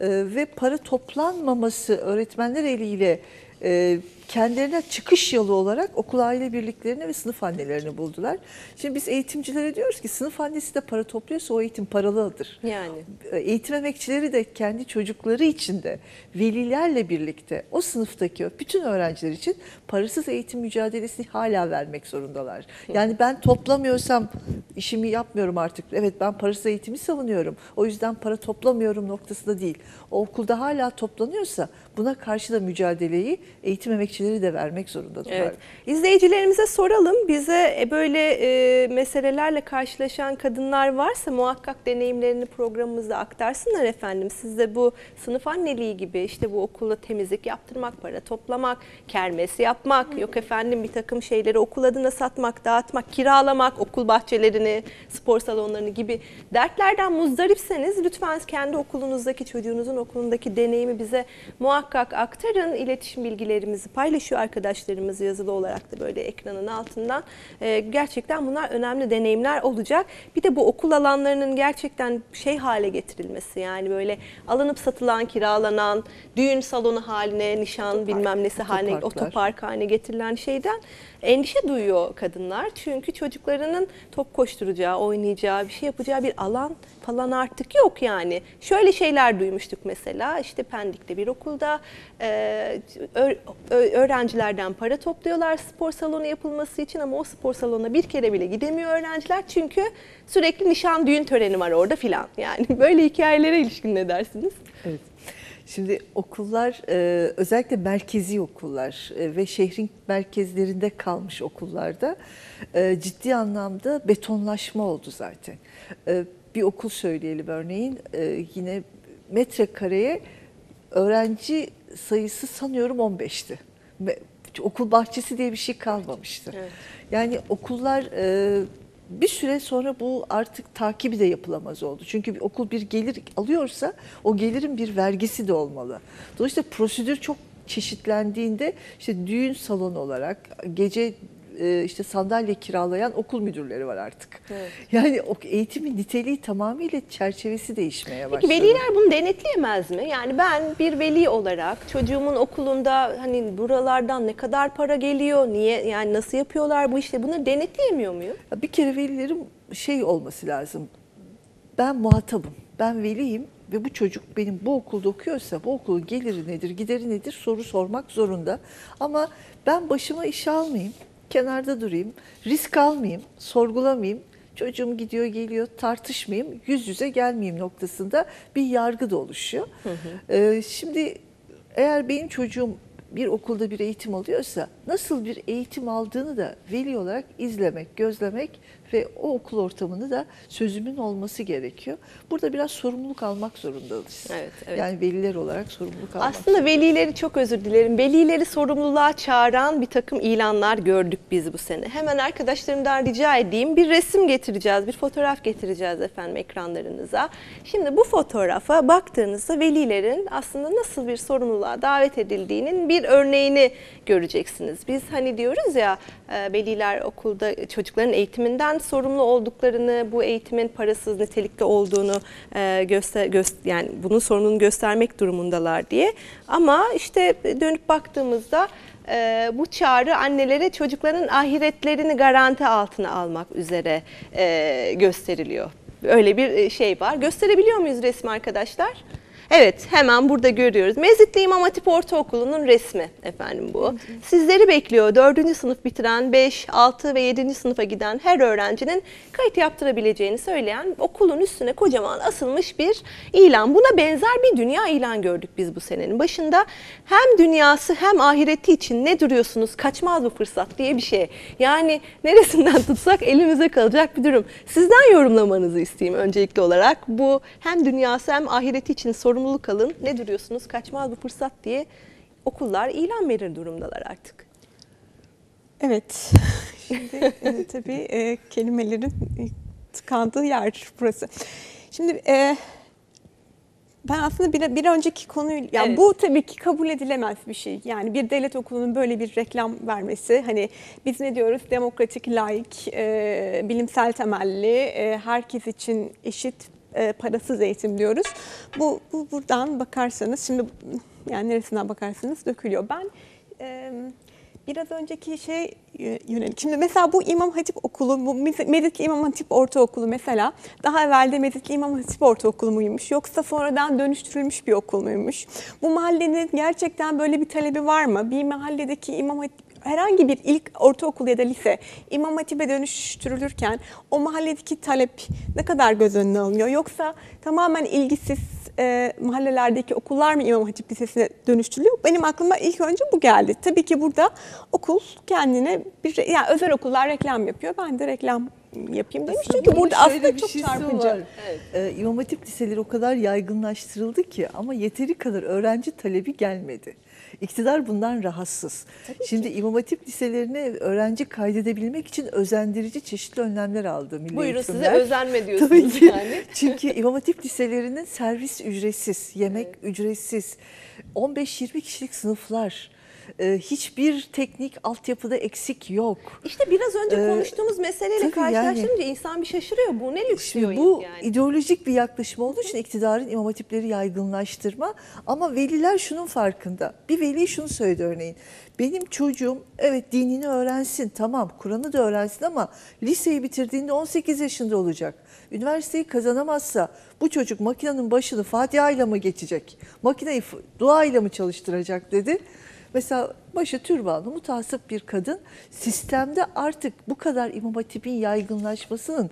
Ve para toplanmaması öğretmenler eliyle kendilerine çıkış yolu olarak okul aile birliklerini ve sınıf annelerini buldular. Şimdi biz eğitimcilere diyoruz ki sınıf annesi de para topluyorsa o eğitim paralıdır. Yani eğitim emekçileri de kendi çocukları için de velilerle birlikte o sınıftaki bütün öğrenciler için parasız eğitim mücadelesini hala vermek zorundalar. Yani ben toplamıyorsam işimi yapmıyorum artık. Evet, ben parasız eğitimi savunuyorum, o yüzden para toplamıyorum noktasında değil. O okulda hala toplanıyorsa buna karşı da mücadeleyi eğitim emekçileri de vermek zorundadır. Evet. İzleyicilerimize soralım. Bize böyle meselelerle karşılaşan kadınlar varsa muhakkak deneyimlerini programımızda aktarsınlar efendim. Siz de bu sınıf anneliği gibi, işte bu okulda temizlik yaptırmak, para toplamak, kermesi yapmak, yok efendim bir takım şeyleri okul adına satmak, dağıtmak, kiralamak, okul bahçelerini, spor salonlarını gibi dertlerden muzdaripseniz lütfen kendi okulunuzdaki, çocuğunuzun okulundaki deneyimi bize muhakkak aktarın. İletişim bilgilerimizi paylaşıyor arkadaşlarımız yazılı olarak da böyle ekranın altından. Gerçekten bunlar önemli deneyimler olacak. Bir de bu okul alanlarının gerçekten şey hale getirilmesi, yani böyle alınıp satılan, kiralanan, düğün salonu haline, nişan bilmem nesi haline, otopark haline getirilen şeyden endişe duyuyor kadınlar. Çünkü çocuklarının top koşturacağı, oynayacağı, bir şey yapacağı bir alan falan artık yok yani. Şöyle şeyler duymuştuk mesela, işte Pendik'te bir okulda öğrencilerden para topluyorlar spor salonu yapılması için ama o spor salonuna bir kere bile gidemiyor öğrenciler. Çünkü sürekli nişan, düğün töreni var orada filan. Yani böyle hikayelere ilişkin ne dersiniz? Evet. Şimdi okullar, özellikle merkezi okullar ve şehrin merkezlerinde kalmış okullarda ciddi anlamda betonlaşma oldu zaten. Bir okul söyleyelim örneğin, yine metrekareye öğrenci sayısı sanıyorum 15'ti. Okul bahçesi diye bir şey kalmamıştı. Evet. Yani okullar bir süre sonra bu artık takibi de yapılamaz oldu. Çünkü bir okul bir gelir alıyorsa o gelirin bir vergisi de olmalı. Dolayısıyla prosedür çok çeşitlendiğinde işte düğün salonu olarak gece işte sandalye kiralayan okul müdürleri var artık. Evet. Yani eğitimin niteliği tamamıyla çerçevesi değişmeye başladı. Peki veliler bunu denetleyemez mi? Yani ben bir veli olarak çocuğumun okulunda hani buralardan ne kadar para geliyor, niye, yani nasıl yapıyorlar bu işte, bunları denetleyemiyor muyum? Bir kere velilerin şey olması lazım. Ben muhatabım, ben veliyim ve bu çocuk benim bu okulda okuyorsa bu okulun geliri nedir, gideri nedir soru sormak zorunda. Ama ben başıma iş almayayım, kenarda durayım, risk almayayım, sorgulamayayım, çocuğum gidiyor geliyor tartışmayayım, yüz yüze gelmeyeyim noktasında bir yargı da oluşuyor. Hı hı. Şimdi eğer benim çocuğum bir okulda bir eğitim alıyorsa nasıl bir eğitim aldığını da veli olarak izlemek, gözlemek ve o okul ortamını da sözümün olması gerekiyor. Burada biraz sorumluluk almak zorundayız. Evet, evet. Yani veliler olarak sorumluluk almak. Aslında velileri, çok özür dilerim, velileri sorumluluğa çağıran bir takım ilanlar gördük biz bu sene. Hemen arkadaşlarımdan rica edeyim, bir resim getireceğiz, bir fotoğraf getireceğiz efendim ekranlarınıza. Şimdi bu fotoğrafa baktığınızda velilerin aslında nasıl bir sorumluluğa davet edildiğinin bir örneğini göreceksiniz. Biz hani diyoruz ya, veliler okulda çocukların eğitiminden sorumlu olduklarını, bu eğitimin parasız, nitelikli olduğunu yani bunun sorumluluğunu göstermek durumundalar diye. Ama işte dönüp baktığımızda bu çağrı annelere çocukların ahiretlerini garanti altına almak üzere gösteriliyor. Öyle bir şey var. Gösterebiliyor muyuz resmi arkadaşlar? Evet, hemen burada görüyoruz. Mezitli İmam Hatip Ortaokulu'nun resmi efendim bu. Sizleri bekliyor. 4. sınıf bitiren, 5, 6 ve 7. sınıfa giden her öğrencinin kayıt yaptırabileceğini söyleyen okulun üstüne kocaman asılmış bir ilan. Buna benzer bir dünya ilan gördük biz bu senenin başında. Hem dünyası hem ahireti için ne duruyorsunuz, kaçmaz bu fırsat diye bir şey. Yani neresinden tutsak elimize kalacak bir durum. Sizden yorumlamanızı isteyeyim öncelikli olarak. Bu hem dünyası hem ahireti için sorumluluk alın, ne duruyorsunuz, kaçmaz bu fırsat diye okullar ilan verir durumdalar artık. Evet, şimdi tabii kelimelerin tıkandığı yer burası. Şimdi ben aslında bir önceki konuyu, yani evet, bu tabii ki kabul edilemez bir şey. Yani bir devlet okulunun böyle bir reklam vermesi, hani biz ne diyoruz, demokratik, laik, bilimsel temelli, herkes için eşit, parasız eğitim diyoruz. Bu buradan bakarsanız, şimdi yani neresinden bakarsanız dökülüyor. Ben biraz önceki şey yönelik. Şimdi mesela bu İmam Hatip Okulu, bu Mezitli İmam Hatip Ortaokulu mesela, daha evvelde Mezitli İmam Hatip Ortaokulu muymuş, yoksa sonradan dönüştürülmüş bir okul muymuş? Bu mahallenin gerçekten böyle bir talebi var mı? Bir mahalledeki İmam Hatip, herhangi bir ilk ortaokul ya da lise İmam Hatip'e dönüştürülürken o mahalledeki talep ne kadar göz önüne alınıyor? Yoksa tamamen ilgisiz mahallelerdeki okullar mı İmam Hatip Lisesi'ne dönüştürülüyor? Benim aklıma ilk önce bu geldi. Tabii ki burada okul kendine bir, yani özel okullar reklam yapıyor. Ben de reklam yapayım demiş. Aslında çünkü burada aslında çok çarpıcı. Evet. İmam Hatip liseleri o kadar yaygınlaştırıldı ki ama yeteri kadar öğrenci talebi gelmedi. İktidar bundan rahatsız. Şimdi İmam Hatip liselerine öğrenci kaydedebilmek için özendirici çeşitli önlemler aldı Milli Eğitim. Buyurun size özenme diyorsunuz. Tabii ki. Yani. Çünkü İmam Hatip liselerinin servis ücretsiz, yemek evet, ücretsiz, 15-20 kişilik sınıflar, hiçbir teknik altyapıda eksik yok. İşte biraz önce konuştuğumuz meseleyle karşılaştırınca yani, insan bir şaşırıyor. Bu ne lüks diyor bu yani. İdeolojik bir yaklaşım olduğu için iktidarın imam hatipleri yaygınlaştırma, ama veliler şunun farkında. Bir veli şunu söyledi örneğin. Benim çocuğum evet dinini öğrensin, tamam Kur'an'ı da öğrensin, ama liseyi bitirdiğinde 18 yaşında olacak. Üniversiteyi kazanamazsa bu çocuk makinenin başını Fatiha ile mi geçecek? Makineyi dua ile mi çalıştıracak dedi. Mesela başı türbanlı mutasip bir kadın sistemde artık bu kadar İmam Hatip'in yaygınlaşmasının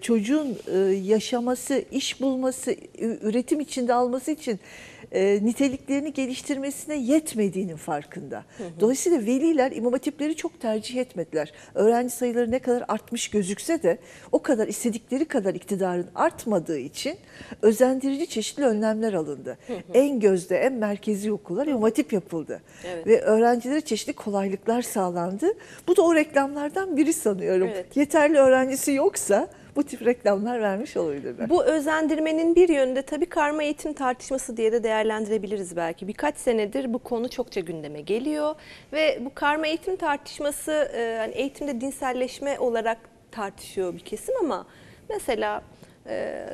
çocuğun yaşaması, iş bulması, üretim içinde alması için niteliklerini geliştirmesine yetmediğinin farkında. Dolayısıyla veliler İmam Hatipleri çok tercih etmediler. Öğrenci sayıları ne kadar artmış gözükse de o kadar istedikleri kadar iktidarın artmadığı için özendirici çeşitli önlemler alındı. En gözde, en merkezi okullar İmam Hatip yapıldı. Evet. Ve öğrencilere çeşitli kolaylıklar sağlandı. Bu da o reklamlardan biri sanıyorum. Evet. Yeterli öğrencisi yoksa bu tip reklamlar vermiş olabilirler. Bu özendirmenin bir yönünde tabii karma eğitim tartışması diye de değerlendirebiliriz belki. Birkaç senedir bu konu çokça gündeme geliyor ve bu karma eğitim tartışması hani eğitimde dinselleşme olarak tartışıyor bir kesim ama mesela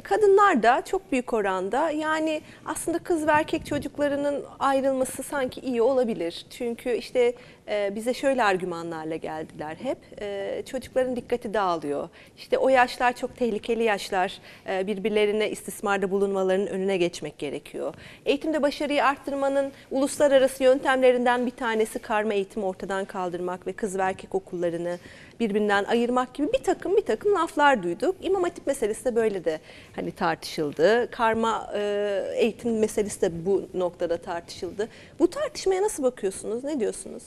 kadınlar da çok büyük oranda yani aslında kız ve erkek çocuklarının ayrılması sanki iyi olabilir. Çünkü işte bize şöyle argümanlarla geldiler hep. Çocukların dikkati dağılıyor. İşte o yaşlar çok tehlikeli yaşlar. Birbirlerine istismarda bulunmalarının önüne geçmek gerekiyor. Eğitimde başarıyı arttırmanın uluslararası yöntemlerinden bir tanesi karma eğitimi ortadan kaldırmak ve kız ve erkek okullarını birbirinden ayırmak gibi bir takım laflar duyduk. İmam Hatip meselesi de böyle de hani tartışıldı. Karma eğitim meselesi de bu noktada tartışıldı. Bu tartışmaya nasıl bakıyorsunuz? Ne diyorsunuz?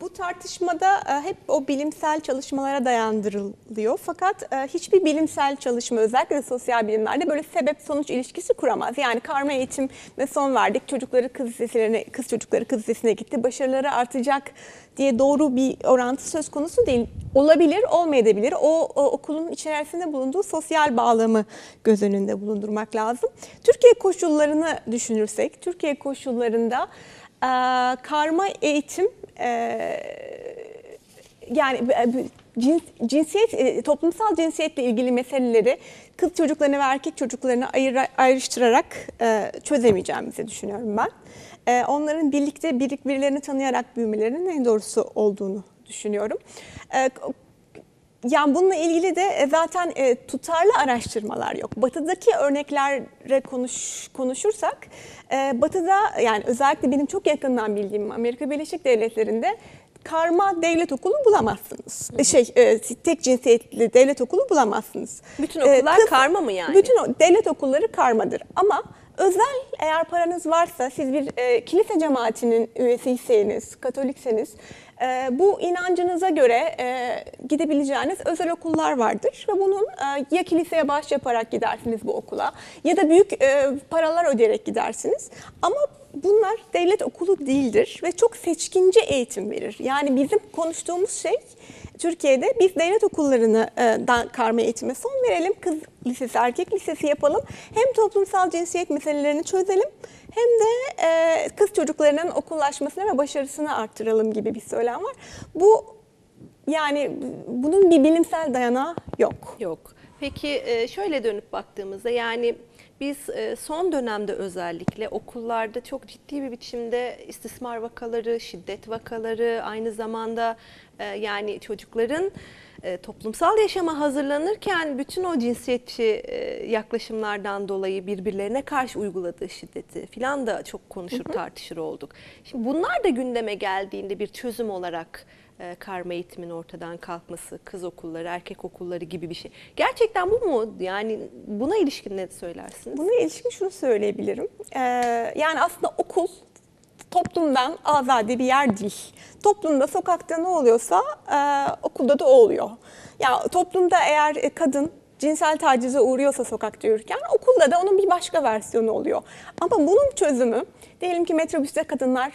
Bu tartışmada hep o bilimsel çalışmalara dayandırılıyor. Fakat hiçbir bilimsel çalışma özellikle sosyal bilimlerde böyle sebep-sonuç ilişkisi kuramaz. Yani karma eğitim ve son verdik. Kız çocukları kız lisesine gitti. Başarıları artacak diye doğru bir orantı söz konusu değil. Olabilir, olmayabilir. O okulun içerisinde bulunduğu sosyal bağlamı göz önünde bulundurmak lazım. Türkiye koşullarını düşünürsek, Türkiye koşullarında karma eğitim yani cinsiyet, toplumsal cinsiyetle ilgili meseleleri kız çocuklarını ve erkek çocuklarını ayrıştırarak çözemeyeceğimizi düşünüyorum ben. Onların birlikte birbirlerini tanıyarak büyümelerinin en doğrusu olduğunu düşünüyorum. Yani bununla ilgili de zaten tutarlı araştırmalar yok. Batı'daki örneklere konuşursak, Batı'da yani özellikle benim çok yakından bildiğim Amerika Birleşik Devletleri'nde karma devlet okulu bulamazsınız. Tek cinsiyetli devlet okulu bulamazsınız. Bütün okullar karma mı yani? Bütün devlet okulları karmadır ama özel eğer paranız varsa siz bir kilise cemaatinin üyesiyseniz, Katolikseniz bu inancınıza göre gidebileceğiniz özel okullar vardır ve bunun ya kiliseye bağış yaparak gidersiniz bu okula ya da büyük paralar ödeyerek gidersiniz ama bunlar devlet okulu değildir ve çok seçkince eğitim verir. Yani bizim konuştuğumuz şey Türkiye'de biz devlet okullarından karma eğitime son verelim, kız lisesi, erkek lisesi yapalım. Hem toplumsal cinsiyet meselelerini çözelim hem de kız çocuklarının okullaşmasını ve başarısını arttıralım gibi bir söylem var. Bunun bir bilimsel dayanağı yok. Yok. Peki şöyle dönüp baktığımızda yani biz son dönemde özellikle okullarda çok ciddi bir biçimde istismar vakaları, şiddet vakaları, aynı zamanda yani çocukların toplumsal yaşama hazırlanırken bütün o cinsiyetçi yaklaşımlardan dolayı birbirlerine karşı uyguladığı şiddeti filan da çok konuşur tartışır olduk. Şimdi bunlar da gündeme geldiğinde bir çözüm olarak karma eğitimin ortadan kalkması, kız okulları, erkek okulları gibi bir şey. Gerçekten bu mu? Yani buna ilişkin ne söylersiniz? Buna ilişkin şunu söyleyebilirim. Yani aslında okul toplumdan azade bir yer değil. Toplumda, sokakta ne oluyorsa okulda da o oluyor. Ya toplumda eğer kadın cinsel tacize uğruyorsa sokakta yürürken okulda da onun bir başka versiyonu oluyor. Ama bunun çözümü diyelim ki metrobüste kadınlar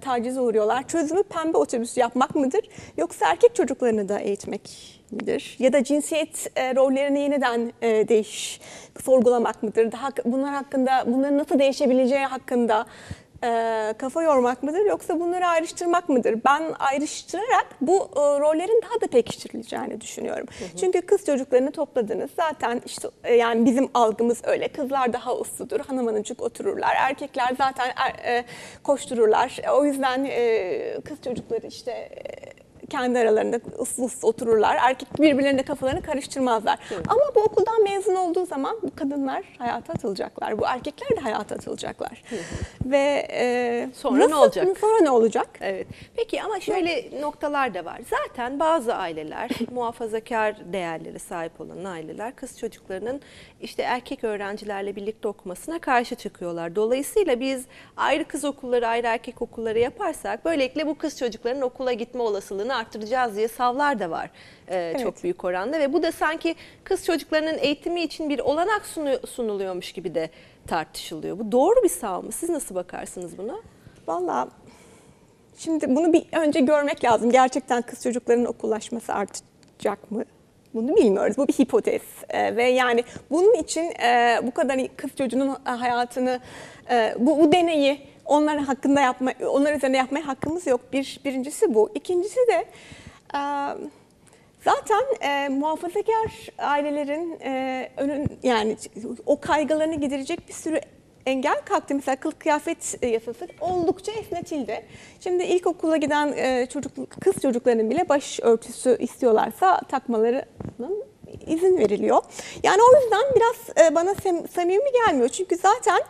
tacize uğruyorlar. Çözümü pembe otobüs yapmak mıdır? Yoksa erkek çocuklarını da eğitmek midir? Ya da cinsiyet rollerini yeniden sorgulamak mıdır? Bunların nasıl değişebileceği hakkında kafa yormak mıdır yoksa bunları ayrıştırmak mıdır? Ben ayrıştırarak bu rollerin daha da pekiştirileceğini düşünüyorum. Çünkü kız çocuklarını topladınız. Zaten işte yani bizim algımız öyle. Kızlar daha usludur, hanımancık otururlar. Erkekler zaten koştururlar. O yüzden kız çocukları işte kendi aralarında ıssız otururlar. Erkek birbirlerine kafalarını karıştırmazlar. Evet. Ama bu okuldan mezun olduğu zaman bu kadınlar hayata atılacaklar. Bu erkekler de hayata atılacaklar. Hı hı. Ve sonra nasıl, ne olacak? Sonra ne olacak? Evet. Peki ama şöyle noktalar da var. Zaten bazı aileler, muhafazakar değerlere sahip olan aileler kız çocuklarının işte erkek öğrencilerle birlikte okumasına karşı çıkıyorlar. Dolayısıyla biz ayrı kız okulları, ayrı erkek okulları yaparsak böylelikle bu kız çocukların okula gitme olasılığını arttıracağız diye savlar da var evet. Çok büyük oranda ve bu da sanki kız çocuklarının eğitimi için bir olanak sunuluyormuş gibi de tartışılıyor. Bu doğru bir sav mı? Siz nasıl bakarsınız buna? Vallahi şimdi bunu bir önce görmek lazım. Gerçekten kız çocuklarının okullaşması artacak mı? Bunu bilmiyoruz. Bu bir hipotez ve yani bunun için bu kadar kız çocuğunun hayatını, bu deneyi onların hakkında yapma, onlar üzerine yapmaya hakkımız yok. Birincisi bu. İkincisi de zaten muhafazakar ailelerin yani o kaygılarını giderecek bir sürü engel kalktı. Mesela kılık kıyafet yasası oldukça esnetildi. Şimdi ilkokula giden kız çocuklarının bile baş örtüsü istiyorlarsa takmalarının izin veriliyor. Yani o yüzden biraz bana samimi gelmiyor. Çünkü zaten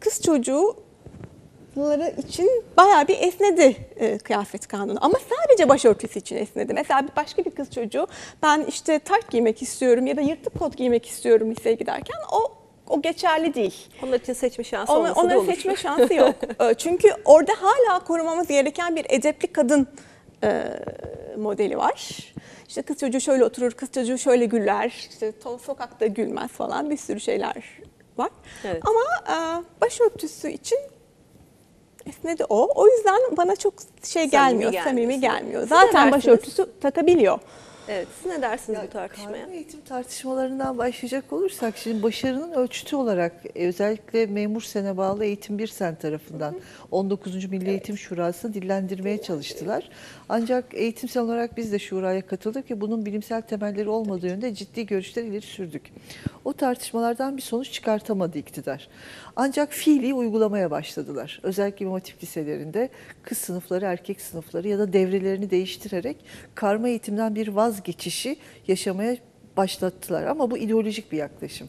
kız çocukları için bayağı bir esnedi kıyafet kanunu. Ama sadece başörtüsü için esnedi. Mesela başka bir kız çocuğu ben işte tayt giymek istiyorum ya da yırtık kot giymek istiyorum liseye giderken o geçerli değil. Onlar için seçme şansı olması onların da seçme şansı yok. Çünkü orada hala korumamız gereken bir edepli kadın modeli var. İşte kız çocuğu şöyle oturur, kız çocuğu şöyle güler, işte sokakta gülmez falan bir sürü şeyler var. Evet. Ama başörtüsü için esnedi o. O yüzden bana çok samimi gelmiyor. Zaten başörtüsü takabiliyor. Evet, siz ne dersiniz bu tartışmaya? Kanun eğitim tartışmalarından başlayacak olursak, şimdi başarının ölçütü olarak özellikle memur sene bağlı eğitim bir sen tarafından 19. Milli Eğitim Şurası'nı dillendirmeye çalıştılar. Ancak eğitimsel olarak biz de şuraya katıldık ve bunun bilimsel temelleri olmadığı yönde ciddi görüşler ileri sürdük. O tartışmalardan bir sonuç çıkartamadı iktidar. Ancak fiili uygulamaya başladılar. Özellikle imam hatip liselerinde kız sınıfları, erkek sınıfları ya da devrelerini değiştirerek karma eğitimden bir vazgeçişi yaşamaya başlattılar. Ama bu ideolojik bir yaklaşım.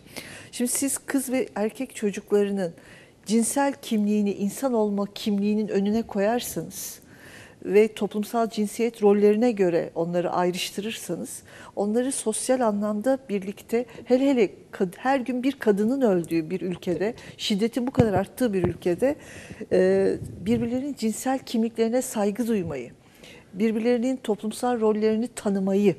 Şimdi siz kız ve erkek çocuklarının cinsel kimliğini, insan olma kimliğinin önüne koyarsanız ve toplumsal cinsiyet rollerine göre onları ayrıştırırsanız, onları sosyal anlamda birlikte, hele her gün bir kadının öldüğü bir ülkede, şiddetin bu kadar arttığı bir ülkede birbirlerinin cinsel kimliklerine saygı duymayı, birbirlerinin toplumsal rollerini tanımayı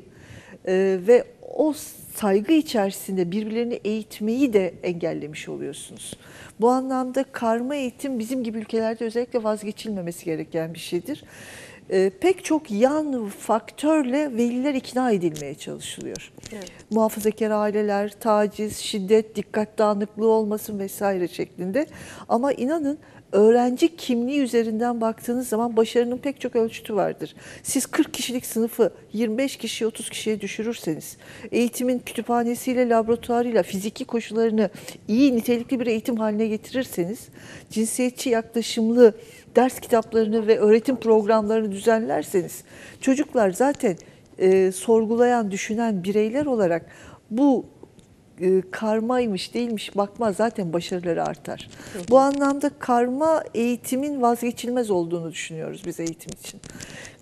ve o saygı içerisinde birbirlerini eğitmeyi de engellemiş oluyorsunuz. Bu anlamda karma eğitim bizim gibi ülkelerde özellikle vazgeçilmemesi gereken bir şeydir. Pek çok yan faktörle veliler ikna edilmeye çalışılıyor. Evet. Muhafazakar aileler, taciz, şiddet, dikkat dağınıklığı olmasın vesaire şeklinde. Ama inanın öğrenci kimliği üzerinden baktığınız zaman başarının pek çok ölçütü vardır. Siz 40 kişilik sınıfı 25 kişiye, 30 kişiye düşürürseniz, eğitimin kütüphanesiyle, laboratuvarıyla, fiziki koşullarını iyi, nitelikli bir eğitim haline getirirseniz, cinsiyetçi yaklaşımlı ders kitaplarını ve öğretim programlarını düzenlerseniz, çocuklar zaten sorgulayan, düşünen bireyler olarak bu karmaymış değilmiş bakma zaten başarıları artar. Evet. Bu anlamda karma eğitimin vazgeçilmez olduğunu düşünüyoruz biz eğitim için.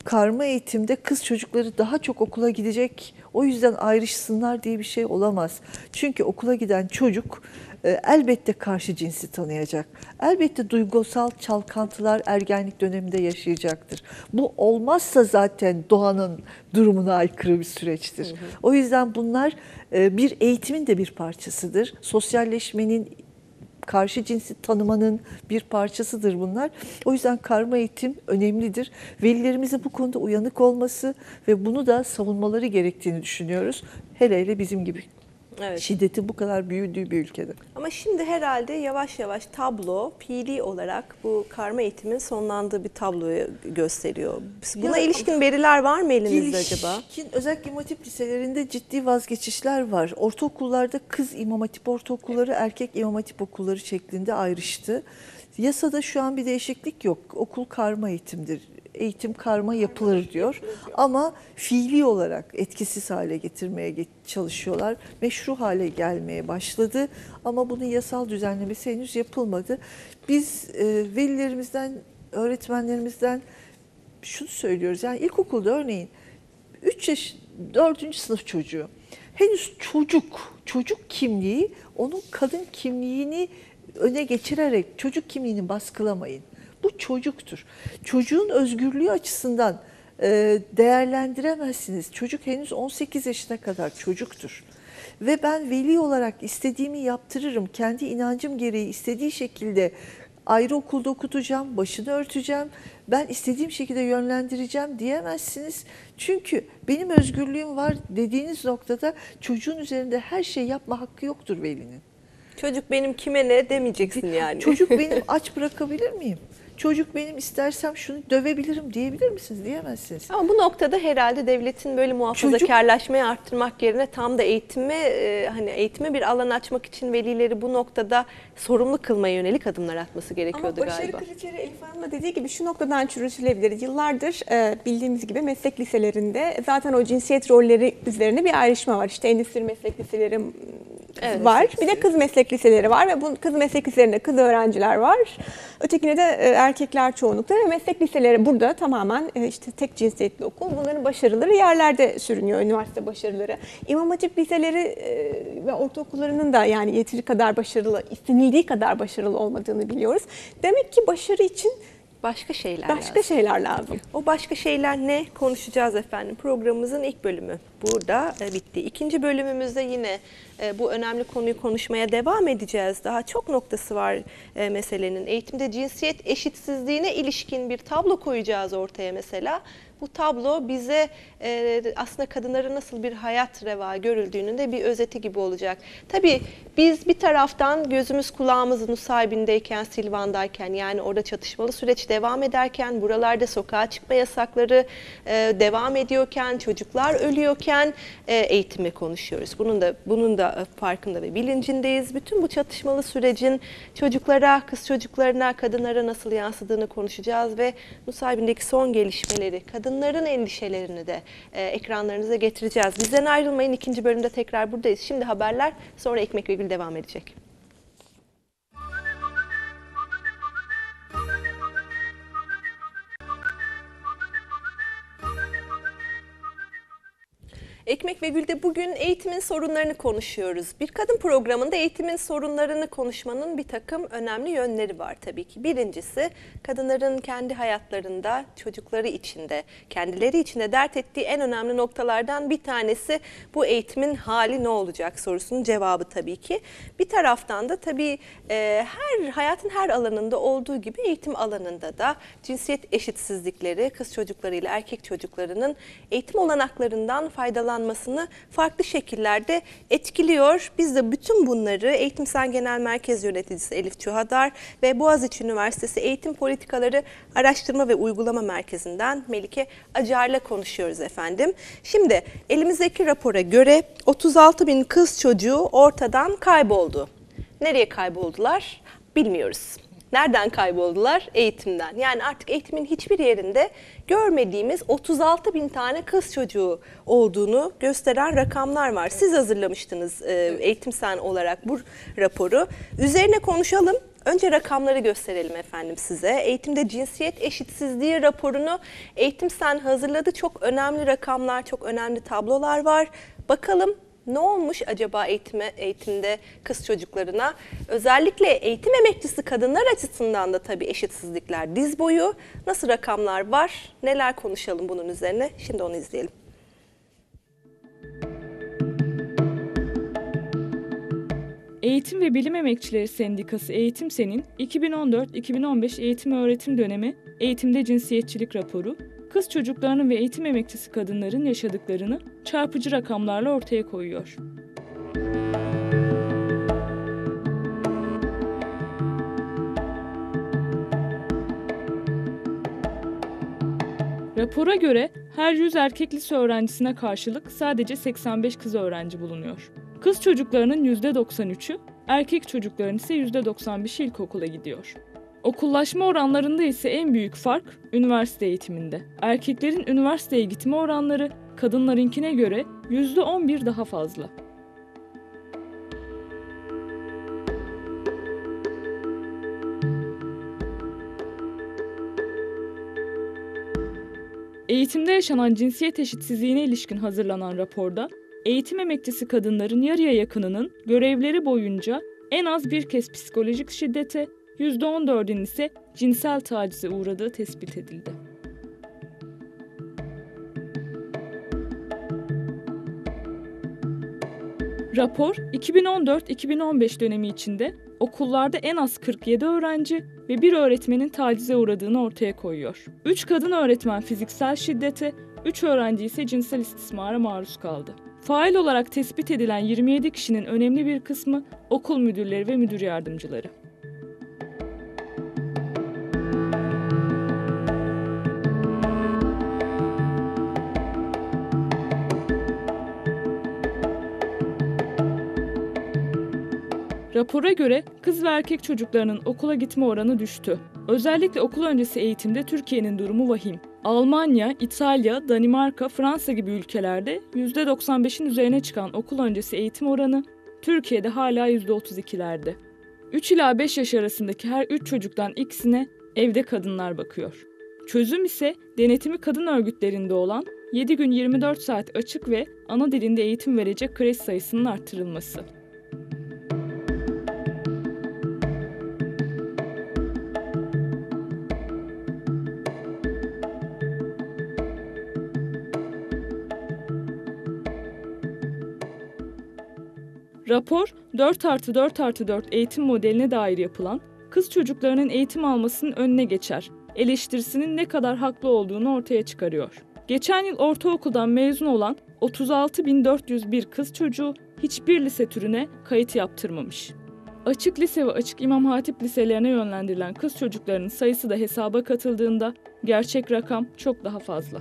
Karma eğitimde kız çocukları daha çok okula gidecek, o yüzden ayrışsınlar diye bir şey olamaz. Çünkü okula giden çocuk elbette karşı cinsi tanıyacak. Elbette duygusal çalkantılar ergenlik döneminde yaşayacaktır. Bu olmazsa zaten doğanın durumuna aykırı bir süreçtir. Hı hı. O yüzden bunlar bir eğitimin de bir parçasıdır. Sosyalleşmenin, karşı cinsi tanımanın bir parçasıdır bunlar. O yüzden karma eğitim önemlidir. Velilerimizin bu konuda uyanık olması ve bunu da savunmaları gerektiğini düşünüyoruz. Hele hele bizim gibi. Evet. Şiddeti bu kadar büyüdüğü bir ülkede. Ama şimdi herhalde yavaş yavaş tablo fiili olarak bu karma eğitimin sonlandığı bir tabloyu gösteriyor. Buna ilişkin veriler var mı elinizde acaba? Özellikle imam hatip liselerinde ciddi vazgeçişler var. Ortaokullarda kız imam hatip ortaokulları, erkek imam hatip okulları şeklinde ayrıştı. Yasada şu an bir değişiklik yok. Okul karma eğitimdir. eğitim karma yapılır diyor. Ama fiili olarak etkisiz hale getirmeye çalışıyorlar. Meşru hale gelmeye başladı. Ama bunun yasal düzenlemesi henüz yapılmadı. Biz velilerimizden, öğretmenlerimizden şunu söylüyoruz. Yani ilkokulda örneğin 3 yaş 4. sınıf çocuğu. Henüz çocuk kimliği onun kadın kimliğini öne geçirerek çocuk kimliğini baskılamayın. Bu çocuktur. Çocuğun özgürlüğü açısından değerlendiremezsiniz. Çocuk henüz 18 yaşına kadar çocuktur. Ve ben veli olarak istediğimi yaptırırım. Kendi inancım gereği istediği şekilde ayrı okulda okutacağım, başını örteceğim, ben istediğim şekilde yönlendireceğim diyemezsiniz. Çünkü benim özgürlüğüm var dediğiniz noktada çocuğun üzerinde her şey yapma hakkı yoktur velinin. Çocuk benim kime ne demeyeceksin yani. Çocuk benim aç bırakabilir miyim? Çocuk benim istersem şunu dövebilirim diyebilir misiniz? Diyemezsiniz. Ama bu noktada herhalde devletin böyle muhafazakarlaşmayı arttırmak yerine tam da eğitime, hani eğitime bir alan açmak için velileri bu noktada sorumlu kılmaya yönelik adımlar atması gerekiyordu galiba. Ama başarı kriteri Elif Hanım'la dediği gibi şu noktadan çürütülebilir. Yıllardır bildiğimiz gibi meslek liselerinde zaten o cinsiyet rolleri üzerine bir ayrışma var. İşte endüstri meslek liseleri var. Bir de kız meslek liseleri var ve bu kız meslek liselerinde kız öğrenciler var. Ötekine de erkekler çoğunlukta ve meslek liseleri burada tamamen işte tek cinsiyetli okul. Bunların başarıları yerlerde sürünüyor, üniversite başarıları. İmam Hatip liseleri ve ortaokullarının da yani yeteri kadar başarılı, istenildiği kadar başarılı olmadığını biliyoruz. Demek ki başarı için Başka şeyler lazım. O başka şeyler ne? Konuşacağız efendim. Programımızın ilk bölümü burada bitti. İkinci bölümümüzde yine bu önemli konuyu konuşmaya devam edeceğiz. Daha çok noktası var meselenin. Eğitimde cinsiyet eşitsizliğine ilişkin bir tablo koyacağız ortaya mesela. Bu tablo bize aslında kadınlara nasıl bir hayat reva görüldüğünün de bir özeti gibi olacak. Tabii biz bir taraftan gözümüz kulağımız Nusaybin'deyken, Silvan'dayken yani orada çatışmalı süreç devam ederken, buralarda sokağa çıkma yasakları devam ediyorken, çocuklar ölüyorken eğitimi konuşuyoruz. Bunun da farkında ve bilincindeyiz. Bütün bu çatışmalı sürecin çocuklara, kız çocuklarına, kadınlara nasıl yansıdığını konuşacağız ve Nusaybin'deki son gelişmeleri, kadınların endişelerini de ekranlarınıza getireceğiz. Bizden ayrılmayın. İkinci bölümde tekrar buradayız. Şimdi haberler, sonra Ekmek ve Gül devam edecek. Ekmek ve Gül'de bugün eğitimin sorunlarını konuşuyoruz. Bir kadın programında eğitimin sorunlarını konuşmanın bir takım önemli yönleri var tabii ki. Birincisi, kadınların kendi hayatlarında, çocukları içinde, kendileri içinde dert ettiği en önemli noktalardan bir tanesi bu eğitimin hali ne olacak sorusunun cevabı tabii ki. Bir taraftan da tabii hayatın her alanında olduğu gibi eğitim alanında da cinsiyet eşitsizlikleri, kız çocuklarıyla erkek çocuklarının eğitim olanaklarından faydalanmaktadır. Farklı şekillerde etkiliyor. Biz de bütün bunları Eğitim Sen Genel Merkez Yöneticisi Elif Çuhadar ve Boğaziçi Üniversitesi Eğitim Politikaları Araştırma ve Uygulama Merkezi'nden Melike Acar'la konuşuyoruz efendim. Şimdi elimizdeki rapora göre 36.000 kız çocuğu ortadan kayboldu. Nereye kayboldular? Bilmiyoruz. Nereden kayboldular? Eğitimden. Yani artık eğitimin hiçbir yerinde görmediğimiz 36.000 tane kız çocuğu olduğunu gösteren rakamlar var. Siz hazırlamıştınız Eğitim Sen olarak bu raporu. Üzerine konuşalım. Önce rakamları gösterelim efendim size. Eğitimde cinsiyet eşitsizliği raporunu Eğitim Sen hazırladı. Çok önemli rakamlar, çok önemli tablolar var. Bakalım. Ne olmuş acaba eğitimde kız çocuklarına? Özellikle eğitim emekçisi kadınlar açısından da tabii eşitsizlikler diz boyu. Nasıl rakamlar var? Neler konuşalım bunun üzerine? Şimdi onu izleyelim. Eğitim ve Bilim Emekçileri Sendikası Eğitim Sen'in 2014-2015 eğitim öğretim dönemi eğitimde cinsiyetçilik raporu, kız çocuklarının ve eğitim emekçisi kadınların yaşadıklarını çarpıcı rakamlarla ortaya koyuyor. Rapora göre her 100 erkek lise öğrencisine karşılık sadece 85 kız öğrenci bulunuyor. Kız çocuklarının %93'ü, erkek çocukların ise %95'i ilkokula gidiyor. Okullaşma oranlarında ise en büyük fark üniversite eğitiminde. Erkeklerin üniversiteye gitme oranları kadınlarınkine göre %11 daha fazla. Eğitimde yaşanan cinsiyet eşitsizliğine ilişkin hazırlanan raporda, eğitim emekçisi kadınların yarıya yakınının görevleri boyunca en az bir kez psikolojik şiddete, %14'ün ise cinsel tacize uğradığı tespit edildi. Rapor, 2014-2015 dönemi içinde okullarda en az 47 öğrenci ve bir öğretmenin tacize uğradığını ortaya koyuyor. 3 kadın öğretmen fiziksel şiddete, 3 öğrenci ise cinsel istismara maruz kaldı. Fail olarak tespit edilen 27 kişinin önemli bir kısmı okul müdürleri ve müdür yardımcıları. Rapora göre kız ve erkek çocuklarının okula gitme oranı düştü. Özellikle okul öncesi eğitimde Türkiye'nin durumu vahim. Almanya, İtalya, Danimarka, Fransa gibi ülkelerde %95'in üzerine çıkan okul öncesi eğitim oranı Türkiye'de hala %32'lerde. 3 ila 5 yaş arasındaki her 3 çocuktan ikisine evde kadınlar bakıyor. Çözüm ise denetimi kadın örgütlerinde olan 7 gün 24 saat açık ve ana dilinde eğitim verecek kreş sayısının artırılması. Rapor, 4+4+4 eğitim modeline dair yapılan kız çocuklarının eğitim almasının önüne geçer eleştirisinin ne kadar haklı olduğunu ortaya çıkarıyor. Geçen yıl ortaokuldan mezun olan 36.401 kız çocuğu hiçbir lise türüne kayıt yaptırmamış. Açık lise ve açık imam hatip liselerine yönlendirilen kız çocuklarının sayısı da hesaba katıldığında gerçek rakam çok daha fazla.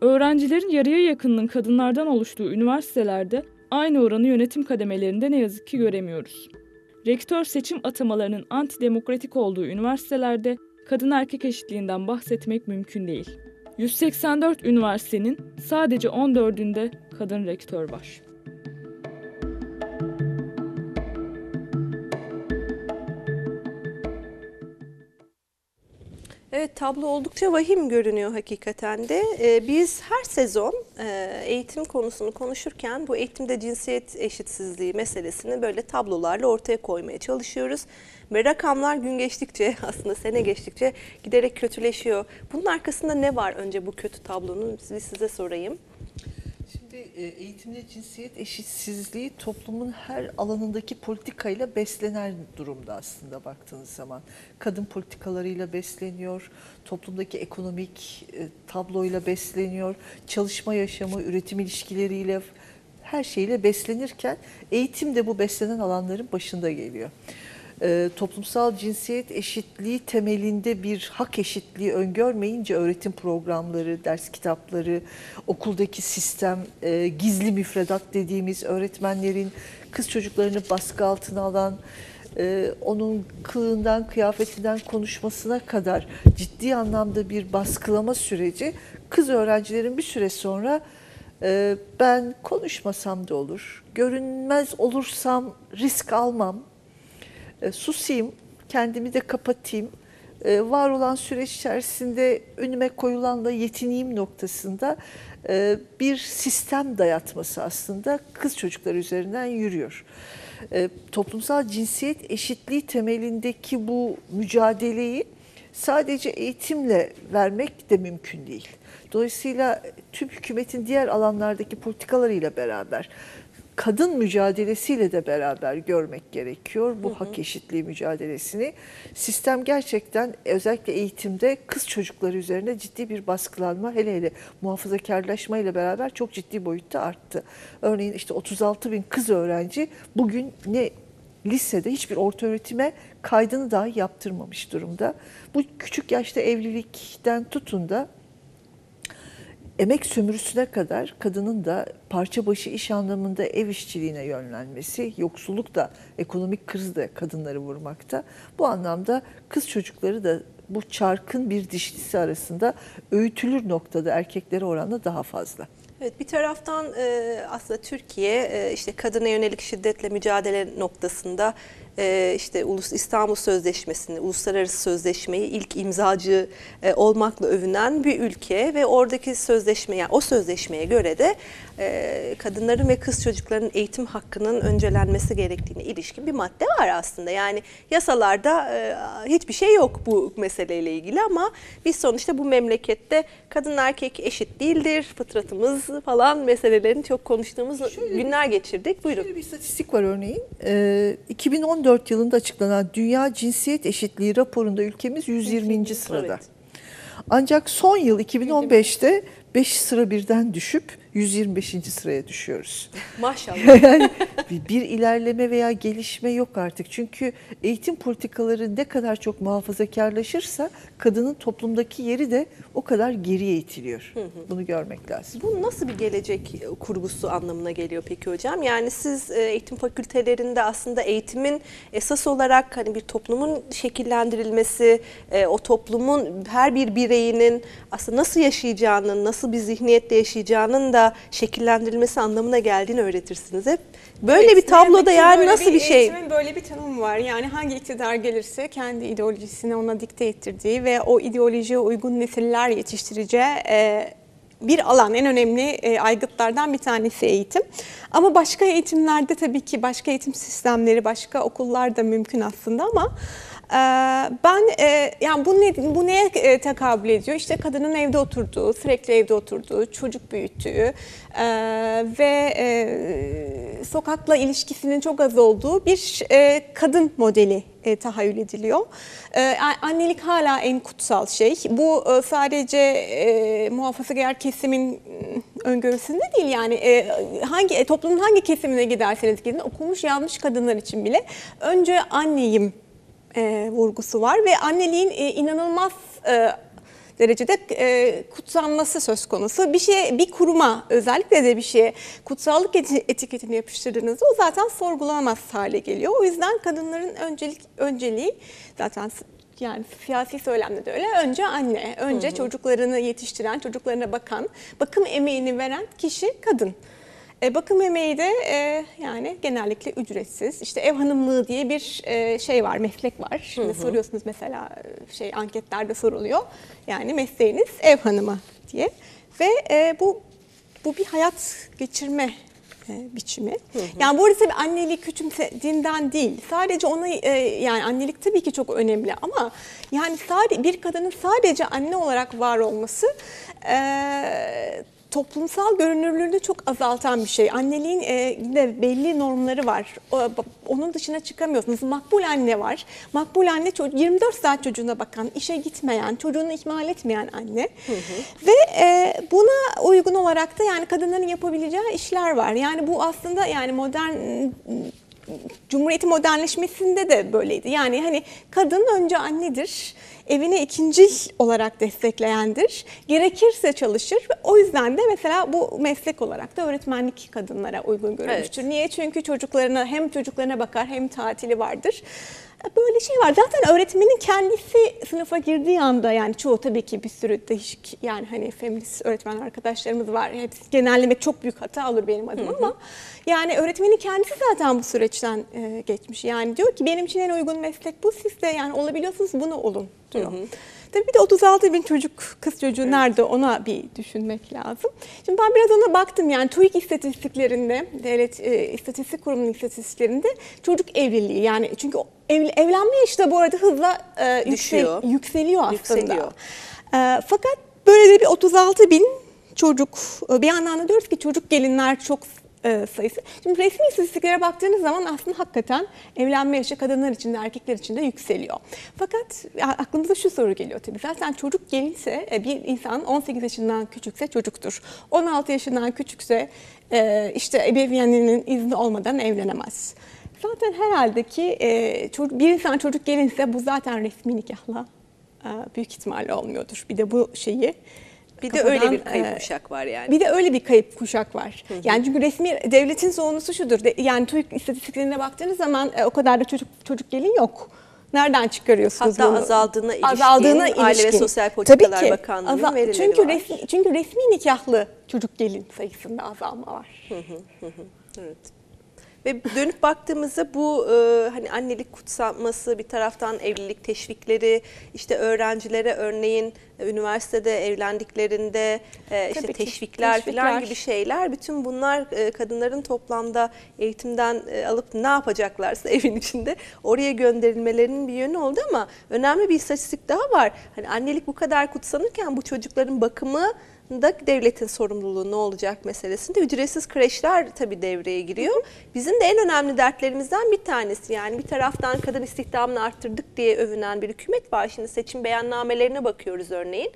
Öğrencilerin yarıya yakınının kadınlardan oluştuğu üniversitelerde aynı oranı yönetim kademelerinde ne yazık ki göremiyoruz. Rektör seçim atamalarının antidemokratik olduğu üniversitelerde kadın erkek eşitliğinden bahsetmek mümkün değil. 184 üniversitenin sadece 14'ünde kadın rektör var. Evet, tablo oldukça vahim görünüyor hakikaten de. Biz her sezon eğitim konusunu konuşurken bu eğitimde cinsiyet eşitsizliği meselesini böyle tablolarla ortaya koymaya çalışıyoruz. Ve rakamlar gün geçtikçe, aslında sene geçtikçe giderek kötüleşiyor. Bunun arkasında ne var önce bu kötü tablonun? Size sorayım. Eğitimde cinsiyet eşitsizliği toplumun her alanındaki politikayla beslenen durumda aslında baktığınız zaman. Kadın politikalarıyla besleniyor, toplumdaki ekonomik tabloyla besleniyor, çalışma yaşamı, üretim ilişkileriyle, her şeyle beslenirken eğitim de bu beslenen alanların başında geliyor. Toplumsal cinsiyet eşitliği temelinde bir hak eşitliği öngörmeyince öğretim programları, ders kitapları, okuldaki sistem, gizli müfredat dediğimiz öğretmenlerin kız çocuklarını baskı altına alan, onun kılığından, kıyafetinden konuşmasına kadar ciddi anlamda bir baskılama süreci kız öğrencilerin bir süre sonra ben konuşmasam da olur, görünmez olursam risk almam, susayım, kendimi de kapatayım, var olan süreç içerisinde önüme koyulanla yetineyim noktasında bir sistem dayatması aslında kız çocukları üzerinden yürüyor. Toplumsal cinsiyet eşitliği temelindeki bu mücadeleyi sadece eğitimle vermek de mümkün değil. Dolayısıyla tüm hükümetin diğer alanlardaki politikalarıyla beraber, kadın mücadelesiyle de beraber görmek gerekiyor bu hak eşitliği mücadelesini. Sistem gerçekten özellikle eğitimde kız çocukları üzerine ciddi bir baskılanma, hele hele muhafazakarlaşma ile beraber çok ciddi boyutta arttı. Örneğin işte 36.000 kız öğrenci bugün ne lisede hiçbir ortaöğretime kaydını dahi yaptırmamış durumda. Bu küçük yaşta evlilikten tutun da emek sömürüsüne kadar kadının da parça başı iş anlamında ev işçiliğine yönlenmesi, yoksulluk da, ekonomik kriz de kadınları vurmakta. Bu anlamda kız çocukları da bu çarkın bir dişlisi arasında öğütülür noktada erkeklere oranla daha fazla. Evet, bir taraftan aslında Türkiye işte kadına yönelik şiddetle mücadele noktasında işte İstanbul Sözleşmesi'ni, uluslararası sözleşmeyi ilk imzacı olmakla övünen bir ülke ve oradaki sözleşme, yani o sözleşmeye göre de kadınların ve kız çocukların eğitim hakkının öncelenmesi gerektiğine ilişkin bir madde var aslında. Yani yasalarda hiçbir şey yok bu meseleyle ilgili ama biz sonuçta bu memlekette kadın erkek eşit değildir, fıtratımız falan meselelerini çok konuştuğumuz günler geçirdik. Buyurun. Şöyle bir istatistik var örneğin. 2014 yılında açıklanan Dünya Cinsiyet Eşitliği raporunda ülkemiz 120. sırada. Evet. Ancak son yıl 2015'te 5 sıra birden düşüp 125. sıraya düşüyoruz. Maşallah. Yani bir ilerleme veya gelişme yok artık. Çünkü eğitim politikaları ne kadar çok muhafazakarlaşırsa kadının toplumdaki yeri de o kadar geriye itiliyor. Hı hı. Bunu görmek lazım. Bu nasıl bir gelecek kurgusu anlamına geliyor peki hocam? Yani siz eğitim fakültelerinde aslında eğitimin esas olarak hani bir toplumun şekillendirilmesi, o toplumun her bir bireyinin aslında nasıl yaşayacağının, nasıl bir zihniyetle yaşayacağının da şekillendirilmesi anlamına geldiğini öğretirsiniz hep. Böyle evet, bir tabloda yani nasıl bir şey? Eğitimin böyle bir tanımı var. Yani hangi iktidar gelirse kendi ideolojisine ona dikte ettirdiği ve o ideolojiye uygun nesiller yetiştireceği bir alan, en önemli aygıtlardan bir tanesi eğitim. Ama başka eğitimlerde tabii ki başka eğitim sistemleri, başka okullar da mümkün aslında ama ben yani bu neye tekabül ediyor? İşte kadının evde oturduğu, sürekli evde oturduğu, çocuk büyüttüğü ve sokakla ilişkisinin çok az olduğu bir kadın modeli tahayyül ediliyor. Annelik hala en kutsal şey. Bu sadece muhafazakar kesimin öngörüsünde değil, yani hangi toplumun hangi kesimine giderseniz gidin, okumuş yanlış kadınlar için bile önce anneyim vurgusu var ve anneliğin inanılmaz derecede kutsanması söz konusu. Bir şeye, bir kuruma, özellikle de bir şeye kutsallık etiketini yapıştırdığınızda o zaten sorgulanamaz hale geliyor. O yüzden kadınların önceliği zaten, yani siyasi söylemde de öyle, önce anne, önce hı hı. çocuklarını yetiştiren, çocuklarına bakan, bakım emeğini veren kişi kadın. Bakım emeği de yani genellikle ücretsiz. İşte ev hanımlığı diye bir şey var, meslek var. Şimdi hı hı. soruyorsunuz mesela, anketlerde soruluyor. Yani mesleğiniz ev hanımı diye. Ve bu bir hayat geçirme biçimi. Hı hı. Yani bu arada anneliği küçümsediğinden değil. Sadece ona yani annelik tabii ki çok önemli ama yani sadece bir kadının sadece anne olarak var olması toplumsal görünürlüğünü çok azaltan bir şey. Anneliğin de belli normları var. Onun dışına çıkamıyorsunuz. Makbul anne var. Makbul anne 24 saat çocuğuna bakan, işe gitmeyen, çocuğunu ihmal etmeyen anne. Hı hı. Ve buna uygun olarak da yani kadınların yapabileceği işler var. Yani bu aslında yani modern Cumhuriyeti modernleşmesinde de böyleydi. Yani hani kadın önce annedir, evine ikincil olarak destekleyendir, gerekirse çalışır. O yüzden de mesela bu meslek olarak da öğretmenlik kadınlara uygun görülmüştür. Evet. Niye? Çünkü çocuklarına, hem çocuklarına bakar hem tatili vardır. Böyle şey var. Zaten öğretmenin kendisi sınıfa girdiği anda, yani çoğu tabii ki bir sürü değişik, yani hani feminist öğretmen arkadaşlarımız var. Hepsi genellemek çok büyük hata olur benim adım ama yani öğretmenin kendisi zaten bu süreçten geçmiş. Yani diyor ki benim için en uygun meslek bu, siz de yani olabiliyorsunuz, bunu olun diyor. Hı hı. Tabii bir de 36 bin çocuk, kız çocuğu evet. nerede, ona bir düşünmek lazım. Şimdi ben biraz ona baktım, yani TOİK istatistiklerinde, Devlet İstatistik Kurumu'nun istatistiklerinde çocuk evliliği, yani çünkü evlenme yaşı da bu arada hızla yükseliyor aslında. Yükseliyor. Fakat böyle de bir 36 bin çocuk, bir yandan da diyoruz ki çocuk gelinler çok sayısı. Şimdi resmi istatistiklere baktığınız zaman aslında hakikaten evlenme yaşı kadınlar için de erkekler için de yükseliyor. Fakat aklımıza şu soru geliyor tabii. Zaten çocuk gelinse, bir insan 18 yaşından küçükse çocuktur. 16 yaşından küçükse işte ebeveyninin izni olmadan evlenemez. Zaten herhalde ki bir insan çocuk gelinse bu zaten resmi nikahla büyük ihtimalle olmuyordur. Bir de bu şeyi. Bir kafadan, de öyle bir kayıp kuşak var yani. Bir de öyle bir kayıp kuşak var. Hı hı. Yani çünkü resmi devletin soğunusu şudur. Yani TOİK istatistiklerine baktığınız zaman o kadar da çocuk gelin yok. Nereden çıkarıyorsunuz hatta bunu? Hatta azaldığına ilişkin. Aile ve Sosyal Politikalar Bakanlığı'nın verileri var. Çünkü resmi nikahlı çocuk gelin sayısında azalma var. Hı hı hı. Evet. Ve dönüp baktığımızda bu hani annelik kutsanması, bir taraftan evlilik teşvikleri, işte öğrencilere örneğin üniversitede evlendiklerinde işte teşvikler falan gibi şeyler, bütün bunlar kadınların toplamda eğitimden alıp ne yapacaklarsa evin içinde oraya gönderilmelerinin bir yönü oldu. Ama önemli bir istatistik daha var. Hani annelik bu kadar kutsanırken bu çocukların bakımı da devletin sorumluluğu ne olacak meselesinde ücretsiz kreşler tabii devreye giriyor. Bizim de en önemli dertlerimizden bir tanesi, yani bir taraftan kadın istihdamını arttırdık diye övünen bir hükümet var. Şimdi seçim beyannamelerine bakıyoruz örneğin.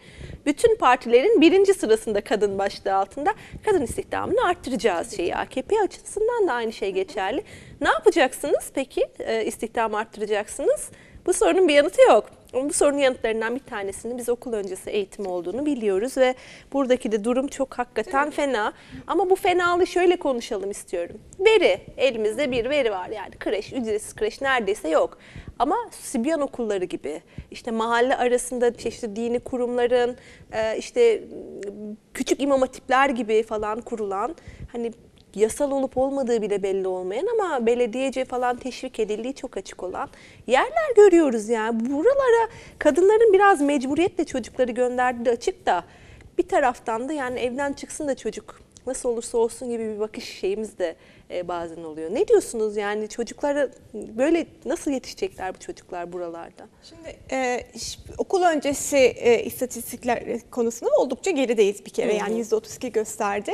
Bütün partilerin birinci sırasında kadın başlığı altında kadın istihdamını arttıracağız şeyi. AKP açısından da aynı şey geçerli. Ne yapacaksınız peki? İstihdam arttıracaksınız. Bu sorunun bir yanıtı yok. Bu sorunun yanıtlarından bir tanesinin biz okul öncesi eğitim olduğunu biliyoruz ve buradaki de durum çok hakikaten fena. Ama bu fenalığı şöyle konuşalım istiyorum. Veri, elimizde bir veri var yani kreş, ücretsiz kreş neredeyse yok. Ama Sibyan okulları gibi işte mahalle arasında çeşitli dini kurumların işte küçük imam hatipler gibi falan kurulan hani yasal olup olmadığı bile belli olmayan ama belediyece falan teşvik edildiği çok açık olan yerler görüyoruz yani. Buralara kadınların biraz mecburiyetle çocukları gönderdiği açık da bir taraftan da yani evden çıksın da çocuk nasıl olursa olsun gibi bir bakış şeyimiz de bazen oluyor. Ne diyorsunuz yani çocuklara böyle nasıl yetişecekler bu çocuklar buralarda? Şimdi okul öncesi istatistikler konusunda oldukça gerideyiz bir kere. Hı-hı. Yani %32 gösterdi.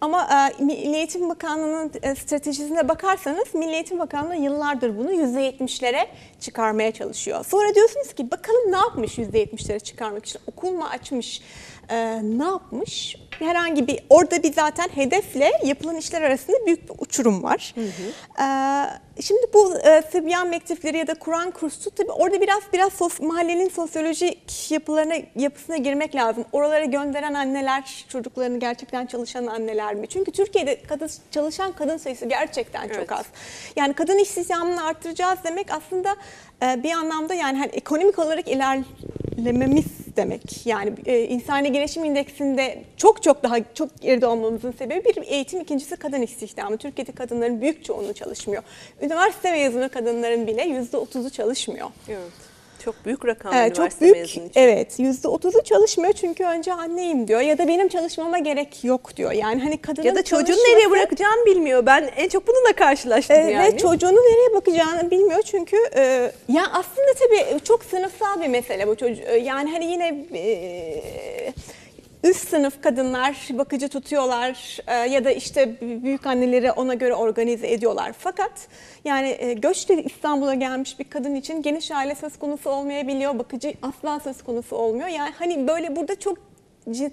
Ama Milli Eğitim Bakanlığı'nın stratejisine bakarsanız Milli Eğitim Bakanlığı yıllardır bunu %70'lere çıkarmaya çalışıyor. Sonra diyorsunuz ki bakalım ne yapmış %70'lere çıkarmak için? Okul mu açmış? Ne yapmış? Herhangi bir orada bir zaten hedefle yapılan işler arasında büyük bir uçurum var. Hı hı. Şimdi bu Sibyan mektepleri ya da Kur'an kursu tabii orada biraz mahallenin sosyolojik yapısına girmek lazım. Oralara gönderen anneler, çocuklarını gerçekten çalışan anneler mi? Çünkü Türkiye'de çalışan kadın sayısı gerçekten çok az. Yani kadın istihdamını arttıracağız demek aslında bir anlamda yani hani ekonomik olarak ilerlememiz demek. Yani insani gelişim indeksinde çok daha çok geride olmamızın sebebi bir eğitim, ikincisi kadın istihdamı. Türkiye'de kadınların büyük çoğunluğu çalışmıyor. Üniversite mezunu kadınların bile %30'u çalışmıyor. Evet. Çok büyük rakam üniversite mezunu için. Evet, %30'u çalışmıyor çünkü önce anneyim diyor ya da benim çalışmama gerek yok diyor. Yani hani kadının ya da çocuğunu nereye bırakacağını bilmiyor. Ben en çok bununla karşılaştım yani. Ve çocuğunu nereye bakacağını bilmiyor çünkü ya aslında tabii çok sınıfsal bir mesele bu çocuğu. Yani hani yine üst sınıf kadınlar bakıcı tutuyorlar ya da işte büyük anneleri ona göre organize ediyorlar. Fakat yani göçle İstanbul'a gelmiş bir kadın için geniş aile söz konusu olmayabiliyor. Bakıcı asla söz konusu olmuyor. Yani hani böyle burada çok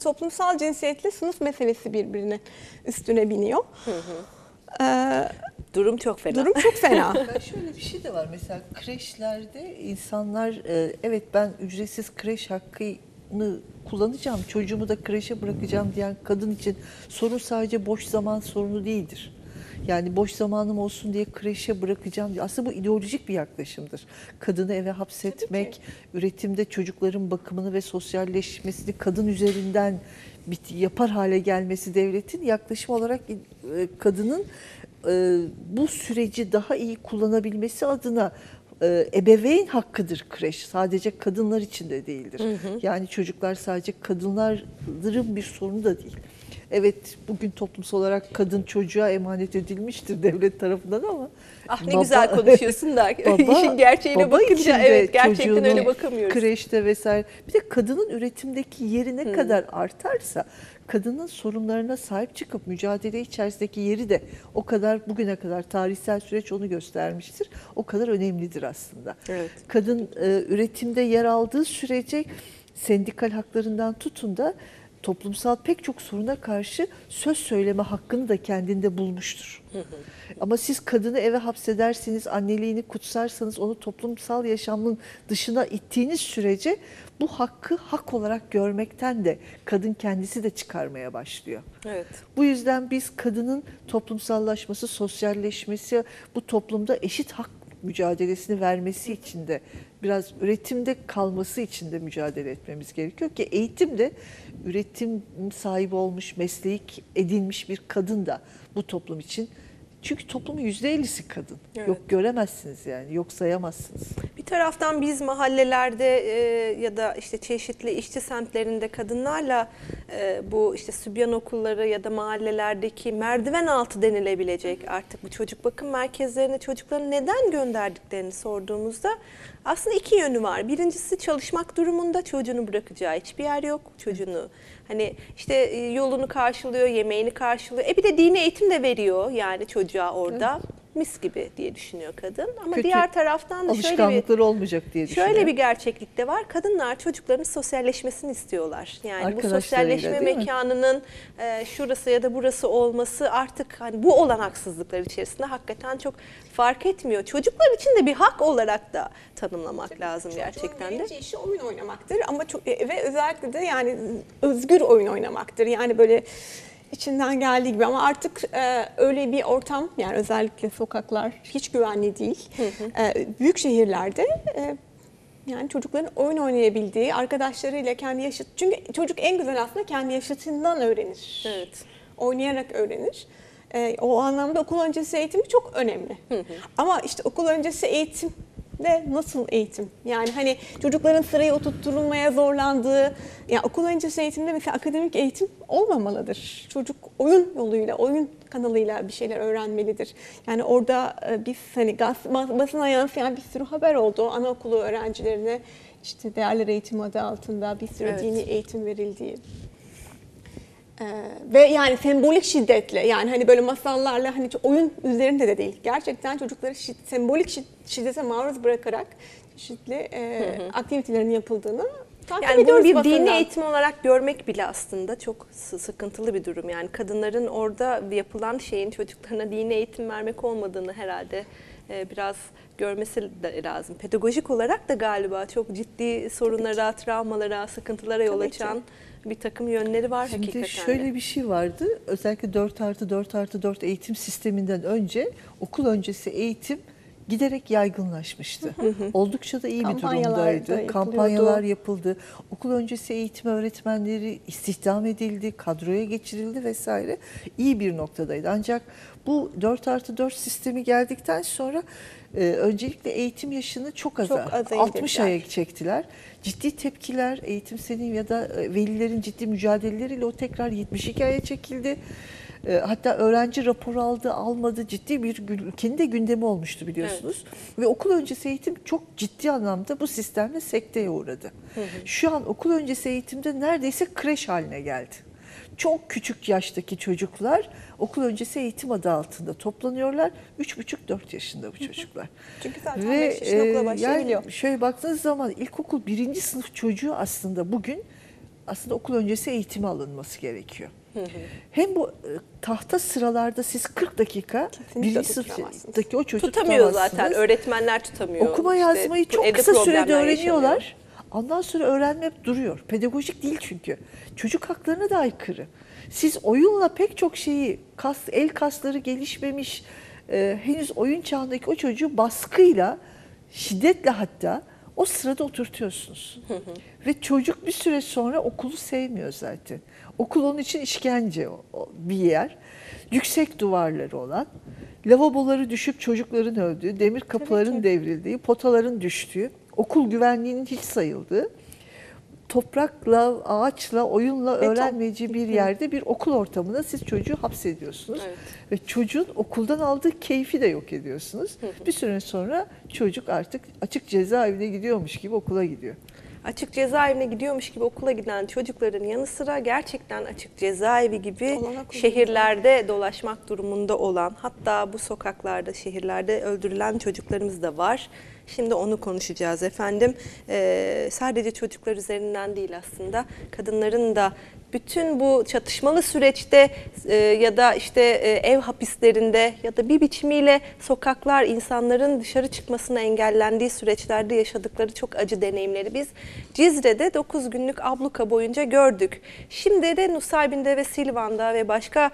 toplumsal cinsiyetle sınıf meselesi birbirine üstüne biniyor. Hı hı. Durum çok fena. Durum çok fena. Şöyle bir şey de var mesela kreşlerde insanlar evet ben ücretsiz kreş hakkı kullanacağım, çocuğumu da kreşe bırakacağım diyen kadın için sorun sadece boş zaman sorunu değildir. Yani boş zamanım olsun diye kreşe bırakacağım diye. Aslında bu ideolojik bir yaklaşımdır. Kadını eve hapsetmek, üretimde çocukların bakımını ve sosyalleşmesini kadın üzerinden yapar hale gelmesi devletin yaklaşım olarak kadının bu süreci daha iyi kullanabilmesi adına ebeveyn hakkıdır kreş. Sadece kadınlar için de değildir. Hı hı. Yani çocuklar sadece kadınların bir sorunu da değil. Evet bugün toplumsal olarak kadın çocuğa emanet edilmiştir devlet tarafından ama ne baba, güzel konuşuyorsun da işin gerçeğine bakınca evet gerçekten öyle bakamıyoruz. Kreşte vesaire. Bir de kadının üretimdeki yeri ne kadar artarsa kadının sorunlarına sahip çıkıp mücadele içerisindeki yeri de o kadar bugüne kadar tarihsel süreç onu göstermiştir. O kadar önemlidir aslında. Evet. Kadın üretimde yer aldığı sürece sendikal haklarından tutun da toplumsal pek çok soruna karşı söz söyleme hakkını da kendinde bulmuştur. Ama siz kadını eve hapsedersiniz, anneliğini kutsarsanız, onu toplumsal yaşamın dışına ittiğiniz sürece bu hakkı hak olarak görmekten de kadın kendisi de çıkarmaya başlıyor. Evet. Bu yüzden biz kadının toplumsallaşması, sosyalleşmesi, bu toplumda eşit hak mücadelesini vermesi için de biraz üretimde kalması için de mücadele etmemiz gerekiyor ki eğitim de üretim sahibi olmuş, meslek edinmiş bir kadın da bu toplum için. Çünkü toplumun %50'si kadın. Evet. Yok göremezsiniz yani, yok sayamazsınız. Bir taraftan biz mahallelerde ya da işte çeşitli işçi semtlerinde kadınlarla bu işte sübyan okulları ya da mahallelerdeki merdiven altı denilebilecek artık bu çocuk bakım merkezlerine çocukları neden gönderdiklerini sorduğumuzda aslında iki yönü var. Birincisi çalışmak durumunda, çocuğunu bırakacağı hiçbir yer yok. Çocuğunu hani işte yolunu karşılıyor, yemeğini karşılıyor. Bir de dini eğitim de veriyor yani çocuğa orada. Evet. Mis gibi diye düşünüyor kadın. Ama kötü, diğer taraftan da alışkanlıkları olmayacak diye düşünüyor. Şöyle bir gerçeklik de var. Kadınlar çocukların sosyalleşmesini istiyorlar. Yani bu sosyalleşme mekanının şurası ya da burası olması artık hani bu olanaksızlıklar içerisinde hakikaten çok fark etmiyor. Çocuklar için de bir hak olarak da tanımlamak lazım gerçekten de. Çocuğun işi oyun oynamaktır ama ve özellikle de yani özgür oyun oynamaktır. Yani böyle İçinden geldiği gibi ama artık öyle bir ortam yani özellikle sokaklar hiç güvenli değil. Hı hı. Büyük şehirlerde yani çocukların oyun oynayabildiği, arkadaşlarıyla kendi yaşıt. Çünkü çocuk en güzel aslında kendi yaşıtından öğrenir. Evet. Oynayarak öğrenir. O anlamda okul öncesi eğitimi çok önemli. Hı hı. Ama işte okul öncesi eğitim de nasıl eğitim? Yani hani çocukların sıraya oturtulmaya zorlandığı, yani okul öncesi eğitimde mesela akademik eğitim olmamalıdır. Çocuk oyun yoluyla, oyun kanalıyla bir şeyler öğrenmelidir. Yani orada biz hani basına yansıyan bir sürü haber oldu. Anaokulu öğrencilerine işte değerler eğitimi adı altında bir sürü dini eğitim verildiği. Ve yani sembolik şiddetle yani hani böyle masallarla hani oyun üzerinde de değil. Gerçekten çocukları sembolik şiddete maruz bırakarak çeşitli aktivitelerin yapıldığını takip ediyoruz. Yani bunu bir dini eğitim olarak görmek bile aslında çok sıkıntılı bir durum. Yani kadınların orada yapılan şeyin çocuklarına dini eğitim vermek olmadığını herhalde biraz görmesi lazım. Pedagojik olarak da galiba çok ciddi sorunlara, travmalara, sıkıntılara yol açan bir takım yönleri var şimdi hakikaten. Şimdi şöyle bir şey vardı. Özellikle 4+4+4 eğitim sisteminden önce okul öncesi eğitim giderek yaygınlaşmıştı. Oldukça da iyi bir durumdaydı. Kampanyalar yapıldı. Okul öncesi eğitim öğretmenleri istihdam edildi, kadroya geçirildi vesaire. İyi bir noktadaydı. Ancak bu 4+4 sistemi geldikten sonra öncelikle eğitim yaşını çok azalttı. 60 aya çektiler. Ciddi tepkiler, Eğitim Sen'in ya da velilerin ciddi mücadeleleriyle o tekrar 72 aya çekildi. Hatta öğrenci raporu aldı, almadı, ciddi bir ülkenin de gündemi olmuştu biliyorsunuz. Evet. Ve okul öncesi eğitim çok ciddi anlamda bu sistemle sekteye uğradı. Hı hı. Şu an okul öncesi eğitimde neredeyse kreş haline geldi. Çok küçük yaştaki çocuklar okul öncesi eğitim adı altında toplanıyorlar. 3,5-4 yaşında bu çocuklar. Hı hı. Çünkü zaten 5 yaşında okula başlayabiliyor. Yani şöyle baktığınız zaman ilkokul 1. sınıf çocuğu aslında bugün aslında okul öncesi eğitime alınması gerekiyor. Hem bu tahta sıralarda siz 40 dakika birinci sınıftaki o çocuğu tutamıyor zaten. Öğretmenler tutamıyor. Okuma yazmayı işte, çok kısa sürede öğreniyorlar. Yaşanıyor. Ondan sonra öğrenme duruyor. Pedagojik değil çünkü. Çocuk haklarına da aykırı. Siz oyunla pek çok şeyi, el kasları gelişmemiş, henüz oyun çağındaki o çocuğu baskıyla, şiddetle hatta o sırada oturtuyorsunuz. Ve çocuk bir süre sonra okulu sevmiyor zaten. Okul onun için işkence bir yer. Yüksek duvarları olan, lavaboları düşüp çocukların öldüğü, demir kapıların devrildiği, potaların düştüğü, okul güvenliğinin hiç sayıldığı, toprakla, ağaçla, oyunla öğrenmeyeceği bir yerde bir okul ortamına siz çocuğu hapsediyorsunuz. Evet. Ve çocuğun okuldan aldığı keyfi de yok ediyorsunuz. Bir süre sonra çocuk artık açık cezaevine gidiyormuş gibi okula gidiyor. Açık cezaevine gidiyormuş gibi okula giden çocukların yanı sıra gerçekten açık cezaevi gibi şehirlerde dolaşmak durumunda olan, hatta bu sokaklarda, şehirlerde öldürülen çocuklarımız da var. Şimdi onu konuşacağız efendim. Sadece çocuklar üzerinden değil aslında kadınların da bütün bu çatışmalı süreçte ya da işte ev hapislerinde ya da bir biçimiyle sokaklar, insanların dışarı çıkmasına engellendiği süreçlerde yaşadıkları çok acı deneyimleri biz Cizre'de 9 günlük abluka boyunca gördük. Şimdi de Nusaybin'de ve Silvan'da ve başka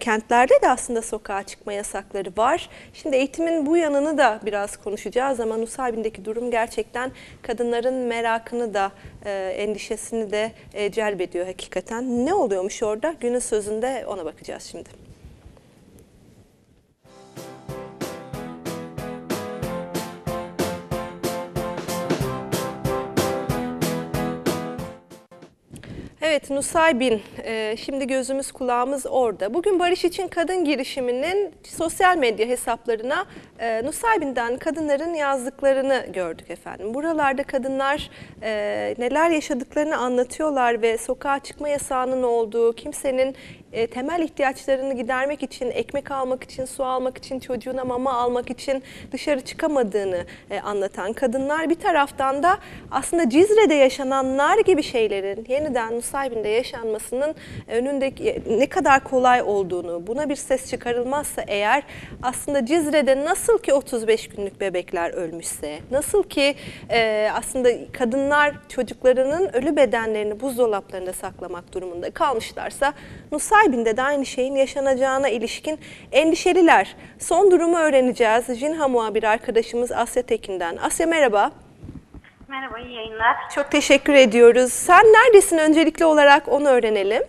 kentlerde de aslında sokağa çıkma yasakları var. Şimdi eğitimin bu yanını da biraz konuşacağız ama Nusaybin'deki durum gerçekten kadınların merakını da endişesini de celbediyor hakikaten. Ne oluyormuş orada? Günün sözünde ona bakacağız şimdi. Evet, Nusaybin, şimdi gözümüz kulağımız orada. Bugün Barış İçin Kadın Girişimi'nin sosyal medya hesaplarına Nusaybin'den kadınların yazdıklarını gördük efendim. Buralarda kadınlar neler yaşadıklarını anlatıyorlar ve sokağa çıkma yasağının olduğu, kimsenin temel ihtiyaçlarını gidermek için, ekmek almak için, su almak için, çocuğuna mama almak için dışarı çıkamadığını anlatan kadınlar. Bir taraftan da aslında Cizre'de yaşananlar gibi şeylerin yeniden Nusaybin'de yaşanmasının önündeki ne kadar kolay olduğunu, buna bir ses çıkarılmazsa eğer aslında Cizre'de nasıl ki 35 günlük bebekler ölmüşse, nasıl ki aslında kadınlar çocuklarının ölü bedenlerini buzdolaplarında saklamak durumunda kalmışlarsa Nusaybin'de de aynı şeyin yaşanacağına ilişkin endişeliler. Son durumu öğreneceğiz. Jinha muhabir arkadaşımız Asya Tekin'den. Asya merhaba. Merhaba, iyi yayınlar. Çok teşekkür ediyoruz. Sen neredesin öncelikli olarak onu öğrenelim.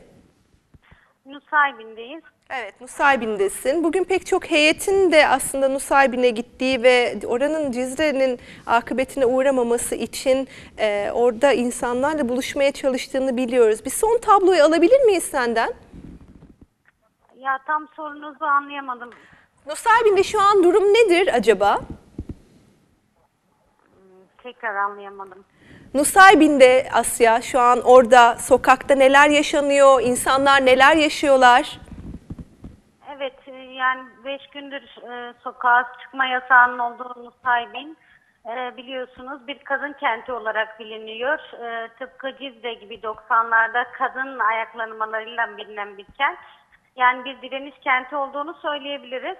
Nusaybin'deyiz. Evet, Nusaybin'desin. Bugün pek çok heyetin de aslında Nusaybin'e gittiği ve oranın Cizre'nin akıbetine uğramaması için orada insanlarla buluşmaya çalıştığını biliyoruz. Bir son tabloyu alabilir miyiz senden? Ya tam sorunuzu anlayamadım. Nusaybin'de şu an durum nedir acaba? Tekrar anlayamadım. Nusaybin'de Asya şu an orada sokakta neler yaşanıyor, insanlar neler yaşıyorlar? Evet, yani 5 gündür sokağa çıkma yasağının olduğu Nusaybin biliyorsunuz bir kadın kenti olarak biliniyor. Tıpkı Cizre gibi 90'larda kadın ayaklanmalarıyla bilinen bir kent. Yani bir direniş kenti olduğunu söyleyebiliriz.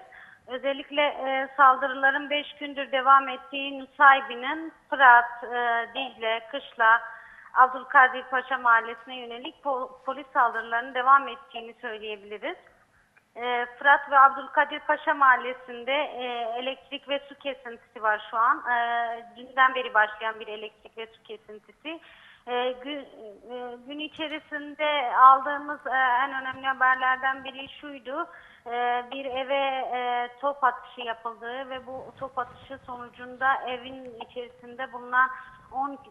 Özellikle saldırıların 5 gündür devam ettiği Nusaybin'in Fırat, Dihle, Kışla, Abdülkadir Paşa Mahallesi'ne yönelik polis saldırılarının devam ettiğini söyleyebiliriz. Fırat ve Abdülkadir Paşa Mahallesi'nde elektrik ve su kesintisi var şu an. Dünden beri başlayan bir elektrik ve su kesintisi. Gün içerisinde aldığımız en önemli haberlerden biri şuydu. Bir eve top atışı yapıldığı ve bu top atışı sonucunda evin içerisinde bulunan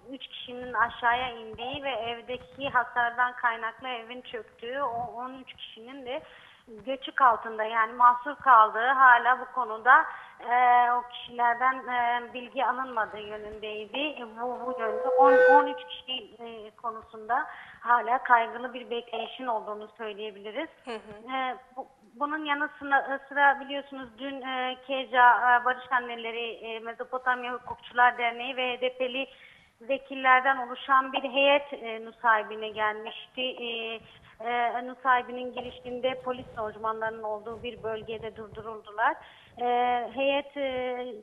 13 kişinin aşağıya indiği ve evdeki hasardan kaynaklı evin çöktüğü, o 13 kişinin de göçük altında yani mahsur kaldığı, hala bu konuda o kişilerden bilgi alınmadığı yönündeydi. Bu yönde 13 kişi konusunda hala kaygılı bir bekleyişin olduğunu söyleyebiliriz. Bunun yanı sıra biliyorsunuz dün KCA, Barış Anneleri, Mezopotamya Hukukçular Derneği ve HDP'li vekillerden oluşan bir heyet Nusaybin'e gelmişti. Nusaybin'in girişinde polis lojmanlarının olduğu bir bölgede durduruldular. Heyet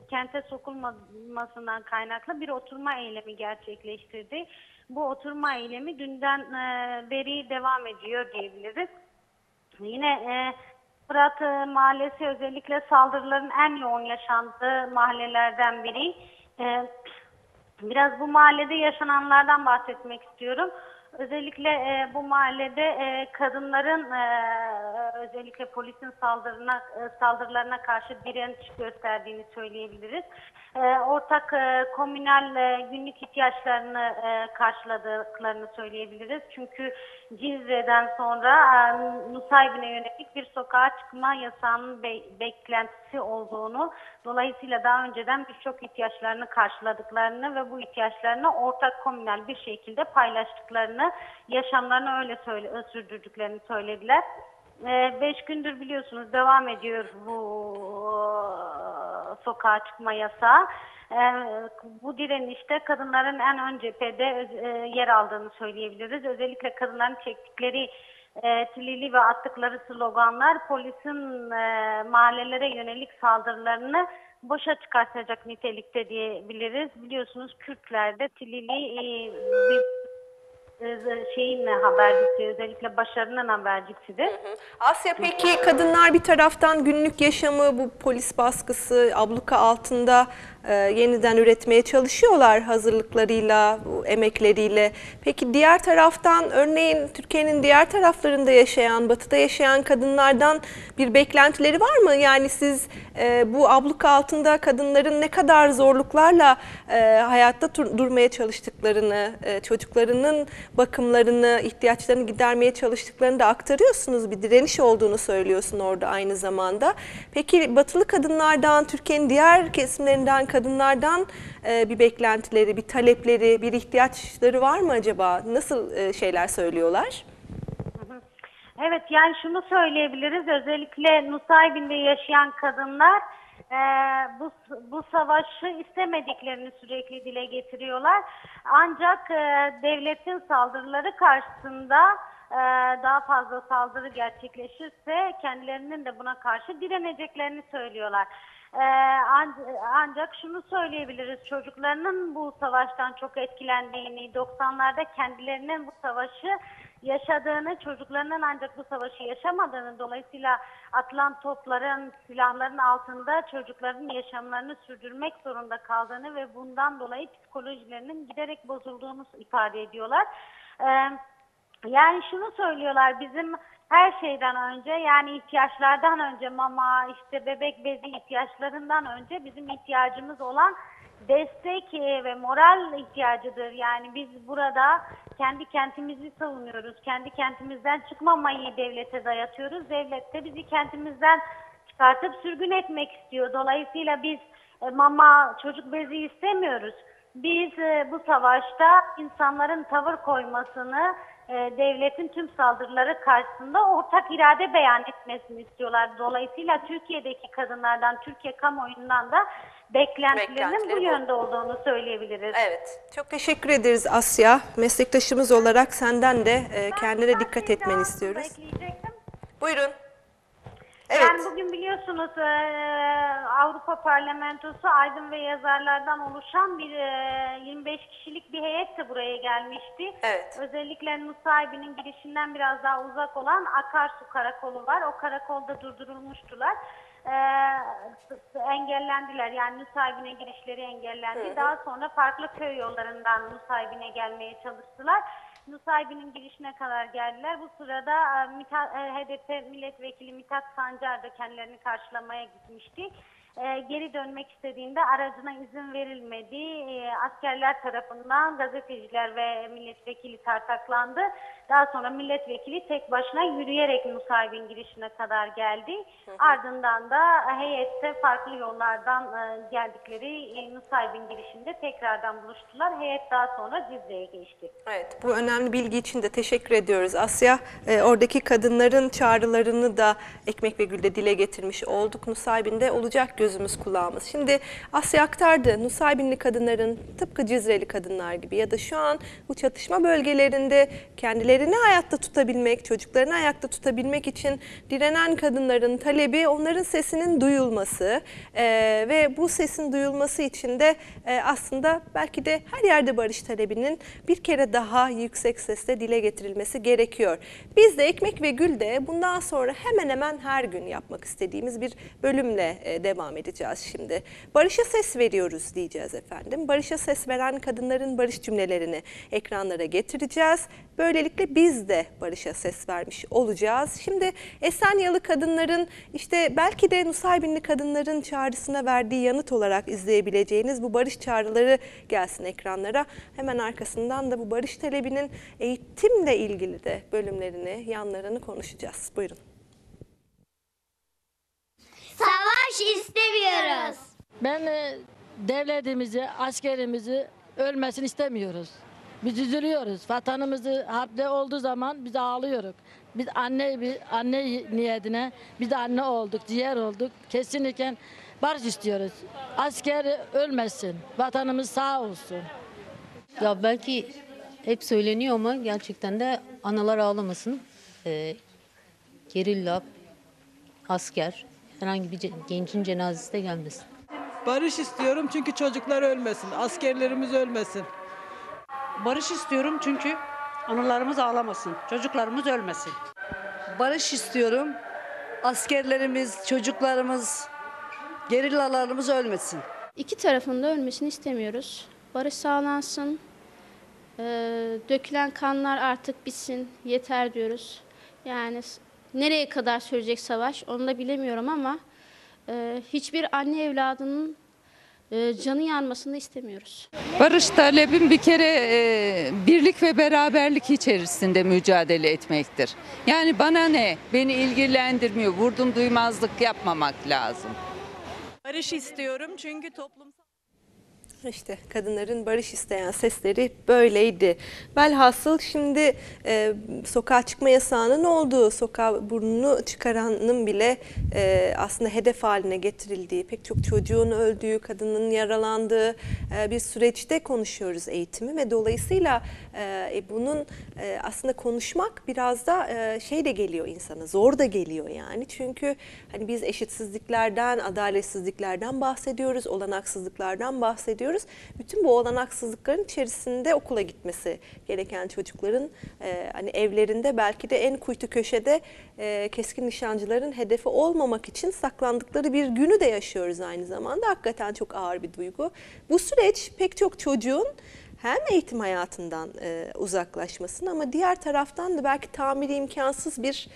kente sokulmasından kaynaklı bir oturma eylemi gerçekleştirdi. Bu oturma eylemi dünden beri devam ediyor diyebiliriz. Yine Fırat Mahallesi özellikle saldırıların en yoğun yaşandığı mahallelerden biri. Biraz bu mahallede yaşananlardan bahsetmek istiyorum. Özellikle bu mahallede kadınların özellikle polisin saldırılarına karşı direniş gösterdiğini söyleyebiliriz. Ortak komünal günlük ihtiyaçlarını karşıladıklarını söyleyebiliriz. Çünkü Cizre'den sonra Nusaybin'e yönelik bir sokağa çıkma yasağının beklentisi olduğunu, dolayısıyla daha önceden birçok ihtiyaçlarını karşıladıklarını ve bu ihtiyaçlarını ortak komünal bir şekilde paylaştıklarını, yaşamlarını öyle sürdürdüklerini söylediler. 5 gündür biliyorsunuz devam ediyor bu sokağa çıkma yasağı. Bu direnişte kadınların en ön cephede yer aldığını söyleyebiliriz. Özellikle kadınların çektikleri tilili ve attıkları sloganlar polisin mahallelere yönelik saldırılarını boşa çıkartacak nitelikte diyebiliriz. Biliyorsunuz Kürtlerde tilili bir şeyin habercisi, özellikle başarının habercisidir. Asya, peki kadınlar bir taraftan günlük yaşamı bu polis baskısı abluka altında yeniden üretmeye çalışıyorlar hazırlıklarıyla, emekleriyle. Peki diğer taraftan örneğin Türkiye'nin diğer taraflarında yaşayan, batıda yaşayan kadınlardan bir beklentileri var mı? Yani siz bu abluka altında kadınların ne kadar zorluklarla hayatta durmaya çalıştıklarını, çocuklarının bakımlarını, ihtiyaçlarını gidermeye çalıştıklarını da aktarıyorsunuz. Bir direniş olduğunu söylüyorsun orada aynı zamanda. Peki batılı kadınlardan, Türkiye'nin diğer kesimlerinden kadınlardan bir beklentileri, bir talepleri, bir ihtiyaçları var mı acaba? Nasıl şeyler söylüyorlar? Evet, yani şunu söyleyebiliriz. Özellikle Nusaybin'de yaşayan kadınlar bu savaşı istemediklerini sürekli dile getiriyorlar. Ancak devletin saldırıları karşısında daha fazla saldırı gerçekleşirse kendilerinin de buna karşı direneceklerini söylüyorlar. Ancak şunu söyleyebiliriz, çocuklarının bu savaştan çok etkilendiğini, 90'larda kendilerinin bu savaşı yaşadığını, çocuklarının ancak bu savaşı yaşamadığını, dolayısıyla atılan topların, silahların altında çocukların yaşamlarını sürdürmek zorunda kaldığını ve bundan dolayı psikolojilerinin giderek bozulduğunu ifade ediyorlar. Yani şunu söylüyorlar, bizim her şeyden önce, yani ihtiyaçlardan önce, mama, işte bebek bezi ihtiyaçlarından önce bizim ihtiyacımız olan destek ve moral ihtiyacıdır. Yani biz burada kendi kentimizi savunuyoruz. Kendi kentimizden çıkmamayı devlete dayatıyoruz. Devlet de bizi kentimizden çıkartıp sürgün etmek istiyor. Dolayısıyla biz mama, çocuk bezi istemiyoruz. Biz bu savaşta insanların tavır koymasını, devletin tüm saldırıları karşısında ortak irade beyan etmesini istiyorlar. Dolayısıyla Türkiye'deki kadınlardan, Türkiye kamuoyundan da beklentilerinin bu yönde olduğunu söyleyebiliriz. Evet. Çok teşekkür ederiz Asya. Meslektaşımız olarak senden de kendine dikkat etmeni istiyoruz. Buyurun. Evet. Yani bugün biliyorsunuz Avrupa Parlamentosu aydın ve yazarlardan oluşan bir 25 kişilik bir heyet de buraya gelmişti. Evet. Özellikle Nusaybin'in girişinden biraz daha uzak olan Akarsu karakolu var. O karakolda durdurulmuştular. Engellendiler. Yani Nusaybin'e girişleri engellendi. Hı hı. Daha sonra farklı köy yollarından Nusaybin'e gelmeye çalıştılar. Nusaybin'in girişine kadar geldiler. Bu sırada HDP milletvekili Mithat Sancar da kendilerini karşılamaya gitmişti. Geri dönmek istediğinde aracına izin verilmedi. Askerler tarafından gazeteciler ve milletvekili tartaklandı. Daha sonra milletvekili tek başına yürüyerek Nusaybin girişine kadar geldi. Hı hı. Ardından da heyette farklı yollardan geldikleri Nusaybin girişinde tekrardan buluştular. Heyet daha sonra Cizre'ye geçti. Evet, bu önemli bilgi için de teşekkür ediyoruz Asya. Oradaki kadınların çağrılarını da Ekmek ve Gül'de dile getirmiş olduk. Nusaybin'de olacak gözümüz kulağımız. Şimdi Asya aktardı. Nusaybinli kadınların tıpkı Cizreli kadınlar gibi ya da şu an bu çatışma bölgelerinde kendilerini hayatta tutabilmek, çocuklarını ayakta tutabilmek için direnen kadınların talebi onların sesinin duyulması ve bu sesin duyulması için de aslında belki de her yerde barış talebinin bir kere daha yüksek sesle dile getirilmesi gerekiyor. Biz de Ekmek ve Gül'de bundan sonra hemen hemen her gün yapmak istediğimiz bir bölümle devam edeceğiz şimdi. Barış'a ses veriyoruz diyeceğiz efendim. Barış'a ses veren kadınların barış cümlelerini ekranlara getireceğiz. Böylelikle biz de barışa ses vermiş olacağız. Şimdi Esenyalı kadınların işte belki de Nusaybinli kadınların çağrısına verdiği yanıt olarak izleyebileceğiniz bu barış çağrıları gelsin ekranlara. Hemen arkasından da bu barış talebinin eğitimle ilgili de bölümlerini, yanlarını konuşacağız. Buyurun. Savaş istemiyoruz. Ben devletimizi, askerimizi ölmesini istemiyoruz. Biz üzülüyoruz. Vatanımızı harpte olduğu zaman biz ağlıyoruz. Biz anne niyetine, biz anne olduk, ciğer olduk. Kesinlikle barış istiyoruz. Asker ölmesin, vatanımız sağ olsun. Ya belki hep söyleniyor ama gerçekten de analar ağlamasın. Gerilla, asker, herhangi bir gencin cenazesi de gelmesin. Barış istiyorum çünkü çocuklar ölmesin, askerlerimiz ölmesin. Barış istiyorum çünkü analarımız ağlamasın, çocuklarımız ölmesin. Barış istiyorum, askerlerimiz, çocuklarımız, gerillalarımız ölmesin. İki tarafın da ölmesini istemiyoruz. Barış sağlansın, dökülen kanlar artık bitsin, yeter diyoruz. Yani nereye kadar sürecek savaş onu da bilemiyorum ama hiçbir anne evladının canı yanmasını istemiyoruz. Barış talebim bir kere birlik ve beraberlik içerisinde mücadele etmektir. Yani bana ne? Beni ilgilendirmiyor. Vurdum duymazlık yapmamak lazım. Barış istiyorum çünkü toplumsal... İşte kadınların barış isteyen sesleri böyleydi. Velhasıl şimdi sokağa çıkma yasağının olduğu, sokağa burnunu çıkaranın bile aslında hedef haline getirildiği, pek çok çocuğun öldüğü, kadının yaralandığı bir süreçte konuşuyoruz eğitimi ve dolayısıyla bunun aslında konuşmak biraz da şey de geliyor insana, zor da geliyor yani. Çünkü hani biz eşitsizliklerden, adaletsizliklerden bahsediyoruz, olanaksızlıklardan bahsediyoruz. Bütün bu olanaksızlıkların içerisinde okula gitmesi gereken çocukların hani evlerinde belki de en kuytu köşede keskin nişancıların hedefi olmamak için saklandıkları bir günü de yaşıyoruz aynı zamanda. Hakikaten çok ağır bir duygu. Bu süreç pek çok çocuğun hem eğitim hayatından uzaklaşmasını ama diğer taraftan da belki tamiri imkansız bir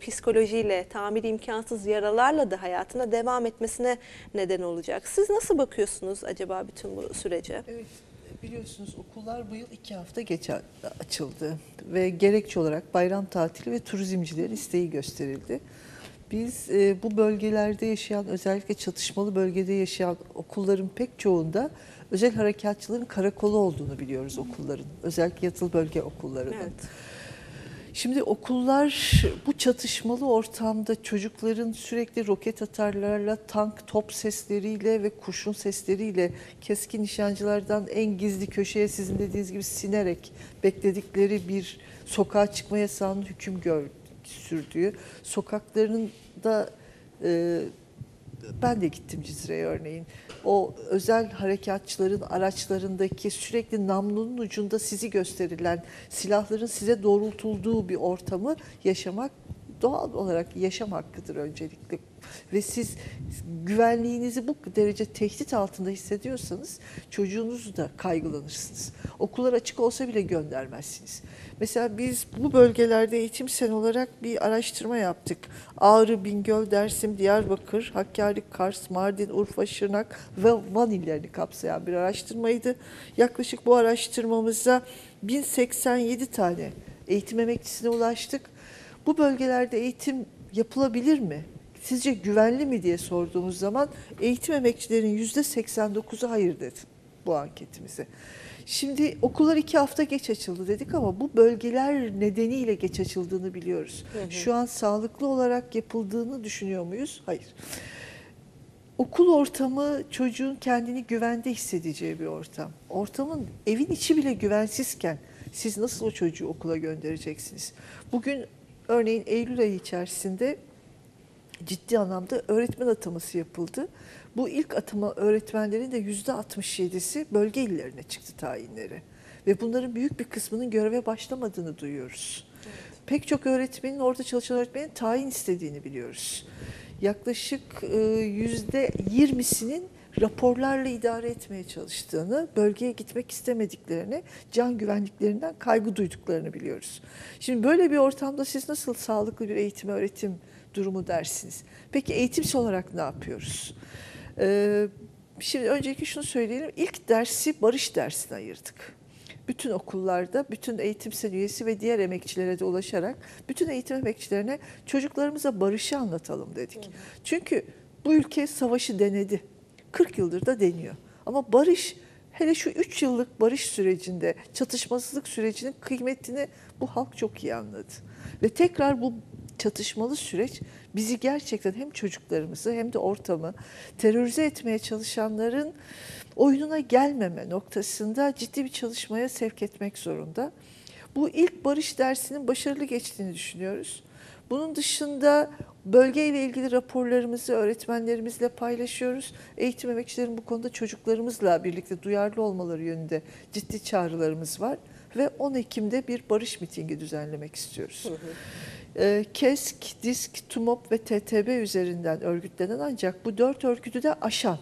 psikolojiyle, tamiri imkansız yaralarla da hayatına devam etmesine neden olacak. Siz nasıl bakıyorsunuz acaba bütün bu sürece? Evet, biliyorsunuz okullar bu yıl 2 hafta geç açıldı ve gerekçe olarak bayram tatili ve turizmcilerin isteği gösterildi. Biz bu bölgelerde yaşayan, özellikle çatışmalı bölgede yaşayan okulların pek çoğunda özel harekatçıların karakolu olduğunu biliyoruz okulların. Özellikle yatılı bölge okullarının. Evet. Şimdi okullar bu çatışmalı ortamda çocukların sürekli roket atarlarla, tank, top sesleriyle ve kurşun sesleriyle keskin nişancılardan en gizli köşeye sizin dediğiniz gibi sinerek bekledikleri bir sokağa çıkma yasağının hüküm sürdüğü sokaklarının da... Ben de gittim Cizre'ye örneğin. O özel harekatçıların araçlarındaki sürekli namlunun ucunda sizi gösterilen silahların size doğrultulduğu bir ortamı yaşamak doğal olarak yaşam hakkıdır öncelikle. Ve siz güvenliğinizi bu derece tehdit altında hissediyorsanız çocuğunuzu da kaygılanırsınız. Okullar açık olsa bile göndermezsiniz. Mesela biz bu bölgelerde Eğitim Sen olarak bir araştırma yaptık. Ağrı, Bingöl, Dersim, Diyarbakır, Hakkari, Kars, Mardin, Urfa, Şırnak ve Van illerini kapsayan bir araştırmaydı. Yaklaşık bu araştırmamızda 1087 tane eğitim emekçisine ulaştık. Bu bölgelerde eğitim yapılabilir mi? Sizce güvenli mi diye sorduğumuz zaman eğitim emekçilerin %89'u hayır dedi bu anketimize. Şimdi okullar 2 hafta geç açıldı dedik ama bu bölgeler nedeniyle geç açıldığını biliyoruz. Hı hı. Şu an sağlıklı olarak yapıldığını düşünüyor muyuz? Hayır. Okul ortamı çocuğun kendini güvende hissedeceği bir ortam. Ortamın evin içi bile güvensizken siz nasıl o çocuğu okula göndereceksiniz? Bugün örneğin Eylül ayı içerisinde ciddi anlamda öğretmen ataması yapıldı. Bu ilk atama öğretmenlerin de %67'si bölge illerine çıktı tayinleri. Ve bunların büyük bir kısmının göreve başlamadığını duyuyoruz. Evet. Pek çok öğretmenin, orada çalışan öğretmenin tayin istediğini biliyoruz. Yaklaşık %20'sinin raporlarla idare etmeye çalıştığını, bölgeye gitmek istemediklerini, can güvenliklerinden kaygı duyduklarını biliyoruz. Şimdi böyle bir ortamda siz nasıl sağlıklı bir eğitim, öğretim durumu dersiniz? Peki eğitimsel olarak ne yapıyoruz? Şimdi öncelikle şunu söyleyelim. İlk dersi barış dersine ayırdık. Bütün okullarda, bütün Eğitim Sen üyesi ve diğer emekçilere de ulaşarak bütün eğitim emekçilerine çocuklarımıza barışı anlatalım dedik. Çünkü bu ülke savaşı denedi. 40 yıldır da deniyor. Ama barış, hele şu 3 yıllık barış sürecinde, çatışmasızlık sürecinin kıymetini bu halk çok iyi anladı. Ve tekrar bu çatışmalı süreç bizi gerçekten hem çocuklarımızı hem de ortamı terörize etmeye çalışanların oyununa gelmeme noktasında ciddi bir çalışmaya sevk etmek zorunda. Bu ilk barış dersinin başarılı geçtiğini düşünüyoruz. Bunun dışında bölgeyle ilgili raporlarımızı öğretmenlerimizle paylaşıyoruz. Eğitim emekçilerin bu konuda çocuklarımızla birlikte duyarlı olmaları yönünde ciddi çağrılarımız var. Ve 10 Ekim'de bir barış mitingi düzenlemek istiyoruz. KESK, DİSK, TUMOP ve TTB üzerinden örgütlenen ancak bu 4 örgütü de aşan,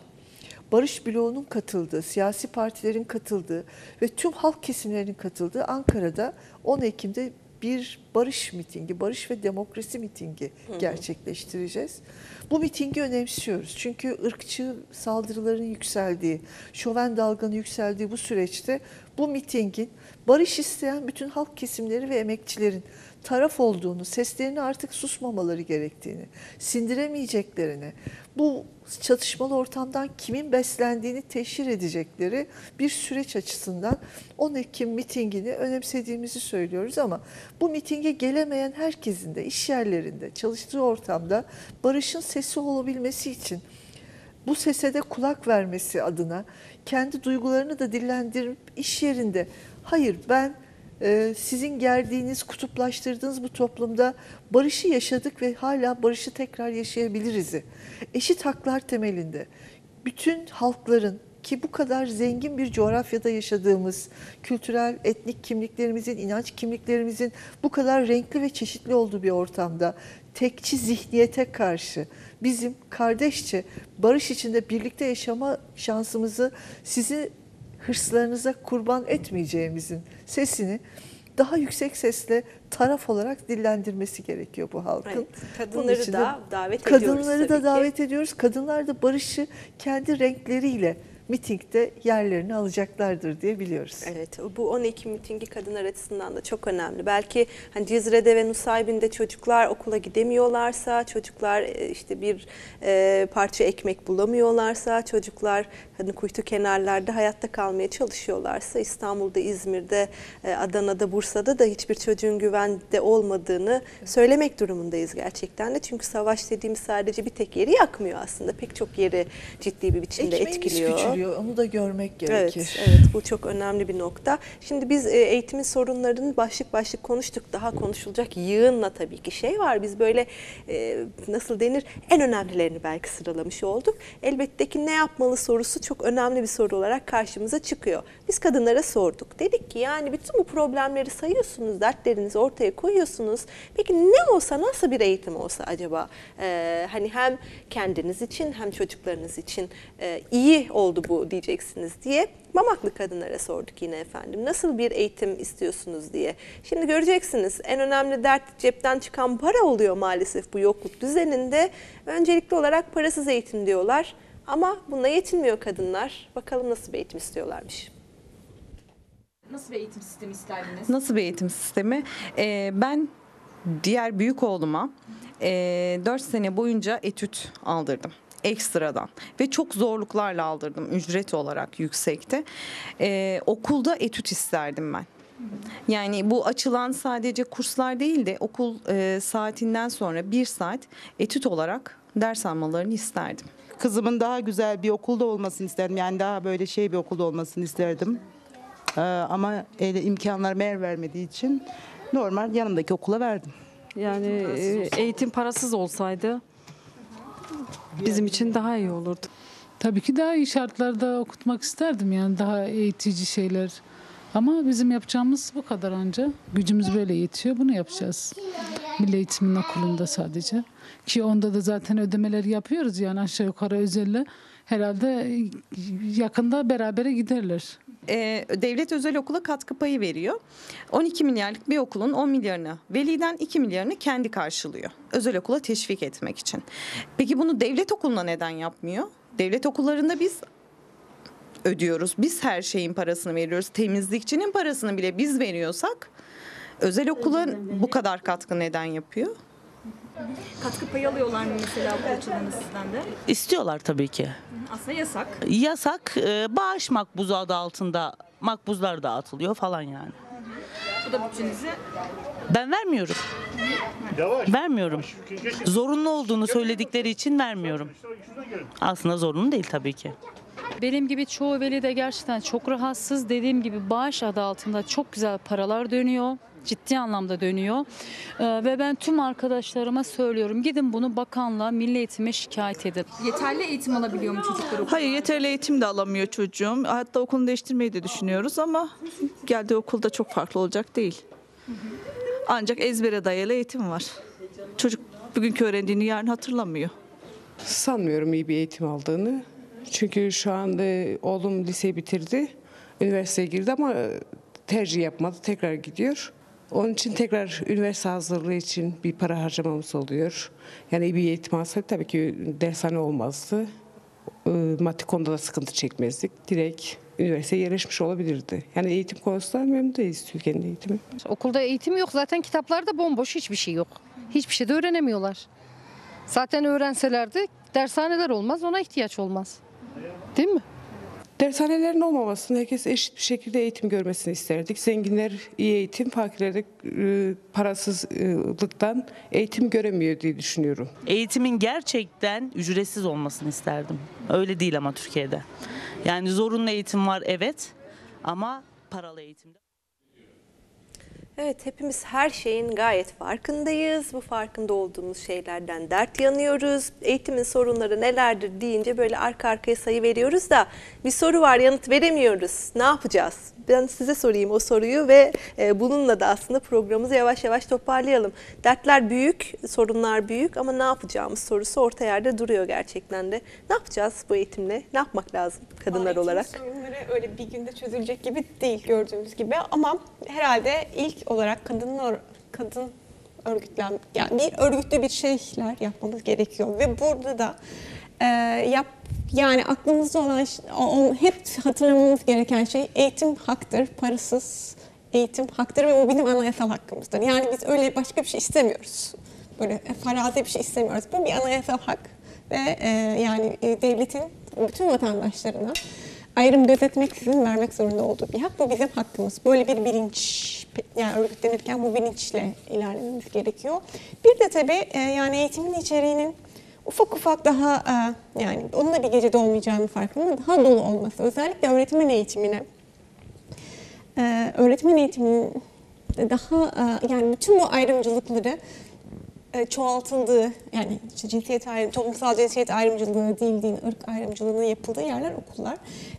barış bloğunun katıldığı, siyasi partilerin katıldığı ve tüm halk kesimlerinin katıldığı Ankara'da 10 Ekim'de bir barış mitingi, barış ve demokrasi mitingi gerçekleştireceğiz. Bu mitingi önemsiyoruz. Çünkü ırkçı saldırıların yükseldiği, şoven dalganın yükseldiği bu süreçte bu mitingin barış isteyen bütün halk kesimleri ve emekçilerin taraf olduğunu, seslerini artık susmamaları gerektiğini, sindiremeyeceklerini, bu çatışmalı ortamdan kimin beslendiğini teşhir edecekleri bir süreç açısından 10 Ekim mitingini önemsediğimizi söylüyoruz ama bu mitinge gelemeyen herkesin de iş yerlerinde, çalıştığı ortamda barışın sesi olabilmesi için bu sese de kulak vermesi adına kendi duygularını da dillendirip iş yerinde hayır ben sizin gerdiğiniz, kutuplaştırdığınız bu toplumda barışı yaşadık ve hala barışı tekrar yaşayabiliriz. Eşit haklar temelinde bütün halkların ki bu kadar zengin bir coğrafyada yaşadığımız, kültürel, etnik kimliklerimizin, inanç kimliklerimizin bu kadar renkli ve çeşitli olduğu bir ortamda tekçi zihniyete karşı bizim kardeşçe barış içinde birlikte yaşama şansımızı sizi hırslarınıza kurban etmeyeceğimizin sesini daha yüksek sesle taraf olarak dillendirmesi gerekiyor bu halkın. Evet, kadınları da davet ediyoruz. Kadınları da davet ediyoruz. Kadınlar da barışı kendi renkleriyle mitingde yerlerini alacaklardır diye biliyoruz. Evet, bu 10 Ekim mitingi kadınlar açısından da çok önemli. Belki hani Cizre'de ve Nusaybin'de çocuklar okula gidemiyorlarsa, çocuklar işte bir parça ekmek bulamıyorlarsa, çocuklar hani kuytu kenarlarda hayatta kalmaya çalışıyorlarsa, İstanbul'da, İzmir'de, Adana'da, Bursa'da da hiçbir çocuğun güvende olmadığını söylemek durumundayız gerçekten de. Çünkü savaş dediğimiz sadece bir tek yeri yakmıyor aslında. Pek çok yeri ciddi bir biçimde etkiliyor. Onu da görmek gerekir. Evet, evet, bu çok önemli bir nokta. Şimdi biz eğitimin sorunlarını başlık başlık konuştuk. Daha konuşulacak yığınla tabii ki şey var. Biz böyle nasıl denir en önemlilerini belki sıralamış olduk. Elbette ki ne yapmalı sorusu çok önemli bir soru olarak karşımıza çıkıyor. Biz kadınlara sorduk. Dedik ki yani bütün bu problemleri sayıyorsunuz, dertlerinizi ortaya koyuyorsunuz. Peki ne olsa, nasıl bir eğitim olsa acaba hani hem kendiniz için hem çocuklarınız için iyi oldu bu diyeceksiniz diye Mamaklı kadınlara sorduk yine efendim. Nasıl bir eğitim istiyorsunuz diye. Şimdi göreceksiniz en önemli dert cepten çıkan para oluyor maalesef bu yokluk düzeninde. Öncelikli olarak parasız eğitim diyorlar ama bununla yetinmiyor kadınlar. Bakalım nasıl bir eğitim istiyorlarmış. Nasıl bir eğitim sistemi isterdiniz? Nasıl bir eğitim sistemi? Ben diğer büyük oğluma 4 sene boyunca etüt aldırdım. Ekstradan ve çok zorluklarla aldırdım, ücret olarak yüksekte. Okulda etüt isterdim ben. Yani bu açılan sadece kurslar değil de okul saatinden sonra 1 saat etüt olarak ders almalarını isterdim. Kızımın daha güzel bir okulda olmasını isterdim. Yani daha böyle şey bir okulda olmasını isterdim. Ama imkanlar meğer vermediği için normal yanımdaki okula verdim. Yani eğitim parasız olsaydı bizim için daha iyi olurdu. Tabii ki daha iyi şartlarda okutmak isterdim yani daha eğitici şeyler. Ama bizim yapacağımız bu kadar anca. Gücümüz böyle yetiyor, bunu yapacağız. Milli Eğitim'in okulunda sadece. Ki onda da zaten ödemeleri yapıyoruz yani aşağı yukarı özelle. Herhalde yakında berabere giderler. Devlet özel okula katkı payı veriyor. 12 milyarlık bir okulun 10 milyarını veliden 2 milyarını kendi karşılıyor. Özel okula teşvik etmek için. Peki bunu devlet okuluna neden yapmıyor? Devlet okullarında biz ödüyoruz. Biz her şeyin parasını veriyoruz. Temizlikçinin parasını bile biz veriyorsak özel okula bu kadar katkı neden yapıyor? Katkı payı alıyorlar mı mesela bu açıdan sizden de? İstiyorlar tabii ki. Aslında yasak. Yasak. Bağış makbuzu adı altında makbuzlar dağıtılıyor falan yani. Bu da bütçenizi? Ben vermiyorum. Vermiyorum. Zorunlu olduğunu söyledikleri için vermiyorum. Aslında zorunlu değil tabii ki. Benim gibi çoğu veli de gerçekten çok rahatsız. Dediğim gibi bağış adı altında çok güzel paralar dönüyor. Ciddi anlamda dönüyor. Ve ben tüm arkadaşlarıma söylüyorum. Gidin bunu bakanlığa, Milli Eğitim'e şikayet edin. Yeterli eğitim alabiliyor mu çocuklar okulda? Hayır, yeterli eğitim de alamıyor çocuğum. Hatta okulunu değiştirmeyi de düşünüyoruz ama geldiği okulda çok farklı olacak değil. Ancak ezbere dayalı eğitim var. Çocuk bugünkü öğrendiğini yarın hatırlamıyor. Sanmıyorum iyi bir eğitim aldığını. Çünkü şu anda oğlum liseyi bitirdi, üniversiteye girdi ama tercih yapmadı, tekrar gidiyor. Onun için tekrar üniversite hazırlığı için bir para harcamamız oluyor. Yani iyi bir eğitim alsak tabii ki dershane olmazdı. Maddi konuda da sıkıntı çekmezdik. Direkt üniversiteye yerleşmiş olabilirdi. Yani eğitim konusunda memnun değiliz Türkiye'nin eğitimi. Okulda eğitim yok. Zaten kitaplarda bomboş, hiçbir şey yok. Hiçbir şey de öğrenemiyorlar. Zaten öğrenselerdi dershaneler olmaz, ona ihtiyaç olmaz. Değil mi? Dershanelerin olmamasını, herkes eşit bir şekilde eğitim görmesini isterdik. Zenginler iyi eğitim, fakirler de parasızlıktan eğitim göremiyor diye düşünüyorum. Eğitimin gerçekten ücretsiz olmasını isterdim. Öyle değil ama Türkiye'de. Yani zorunlu eğitim var evet ama paralı eğitimde. Evet, hepimiz her şeyin gayet farkındayız. Bu farkında olduğumuz şeylerden dert yanıyoruz. Eğitimin sorunları nelerdir deyince böyle arka arkaya sayı veriyoruz da bir soru var, yanıt veremiyoruz. Ne yapacağız? Ben size sorayım o soruyu ve bununla da aslında programımızı yavaş yavaş toparlayalım. Dertler büyük, sorunlar büyük ama ne yapacağımız sorusu orta yerde duruyor gerçekten de. Ne yapacağız bu eğitimle? Ne yapmak lazım kadınlar olarak? Sorunları öyle bir günde çözülecek gibi değil gördüğümüz gibi ama herhalde ilk olarak kadın örgütlen, yani bir örgütlü bir şeyler yapmamız gerekiyor ve burada da yani aklımızda olan, hep hatırlamamız gereken şey eğitim haktır, parasız eğitim haktır ve bu bizim anayasal hakkımızdır. Yani biz öyle başka bir şey istemiyoruz, böyle farazi bir şey istemiyoruz. Bu bir anayasal hak ve yani devletin bütün vatandaşlarına ayrım gözetmeksizin vermek zorunda olduğu bir hak. Bu bizim hakkımız. Böyle bir bilinç, yani örgütlenirken bu bilinçle ilerlememiz gerekiyor. Bir de tabii yani eğitimin içeriğinin ufak ufak daha yani onun da bir gecede olmayacağının farkında daha dolu olması. Özellikle öğretmen eğitimine. Öğretmen eğitiminin daha yani bütün bu ayrımcılıkları çoğaltıldığı, yani cinsiyet ayrımcılığı, toplumsal cinsiyet ayrımcılığı değil, din, ırk ayrımcılığının yapıldığı yerler okullar.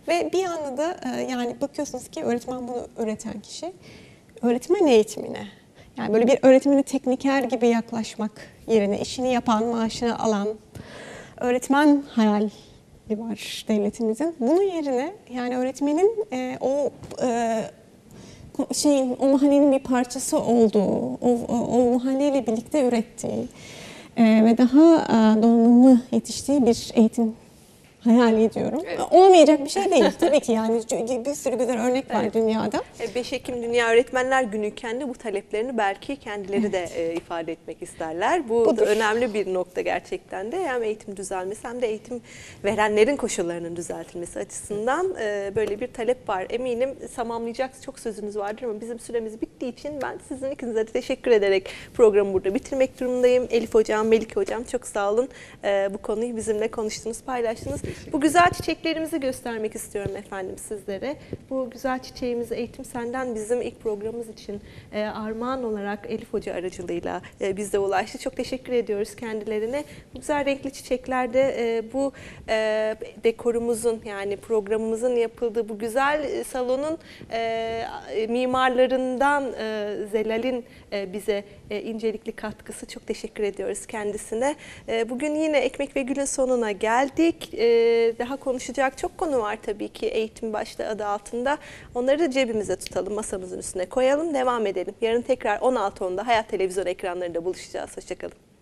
Ve bir yanda da yani bakıyorsunuz ki öğretmen, bunu öğreten kişi öğretmen eğitimine, yani böyle bir öğretmeni tekniker gibi yaklaşmak yerine işini yapan, maaşını alan öğretmen hayali var devletimizin. Bunun yerine yani öğretmenin o şeyin, o mahallenin bir parçası olduğu, o mahalleyle birlikte ürettiği ve daha donanımlı yetiştiği bir eğitim hayal ediyorum. Evet. Olmayacak bir şey değil tabii ki, yani bir sürü güzel örnek var evet. Dünyada. 5 Ekim Dünya Öğretmenler Günü'yken de bu taleplerini belki kendileri evet. de ifade etmek isterler. Bu Budur. Da önemli bir nokta gerçekten de, hem eğitim düzelmesi hem de eğitim verenlerin koşullarının düzeltilmesi açısından böyle bir talep var. Eminim tamamlayacak çok sözünüz vardır ama bizim süremiz bittiği için ben sizin ikinize de teşekkür ederek programı burada bitirmek durumundayım. Elif Hocam, Melike Hocam çok sağ olun. Bu konuyu bizimle konuştunuz, paylaştınız. Bu güzel çiçeklerimizi göstermek istiyorum efendim sizlere. Bu güzel çiçeğimizi Eğitim Sen'den bizim ilk programımız için armağan olarak Elif Hoca aracılığıyla bize ulaştı. Çok teşekkür ediyoruz kendilerine. Bu güzel renkli çiçeklerde bu dekorumuzun, yani programımızın yapıldığı bu güzel salonun mimarlarından Zelal'in bize incelikli katkısı. Çok teşekkür ediyoruz kendisine. Bugün yine Ekmek ve Gül'ün sonuna geldik. Daha konuşacak çok konu var tabii ki eğitim başlığı adı altında. Onları da cebimize tutalım, masamızın üstüne koyalım, devam edelim. Yarın tekrar 16.10'da Hayat Televizyon ekranlarında buluşacağız. Hoşçakalın.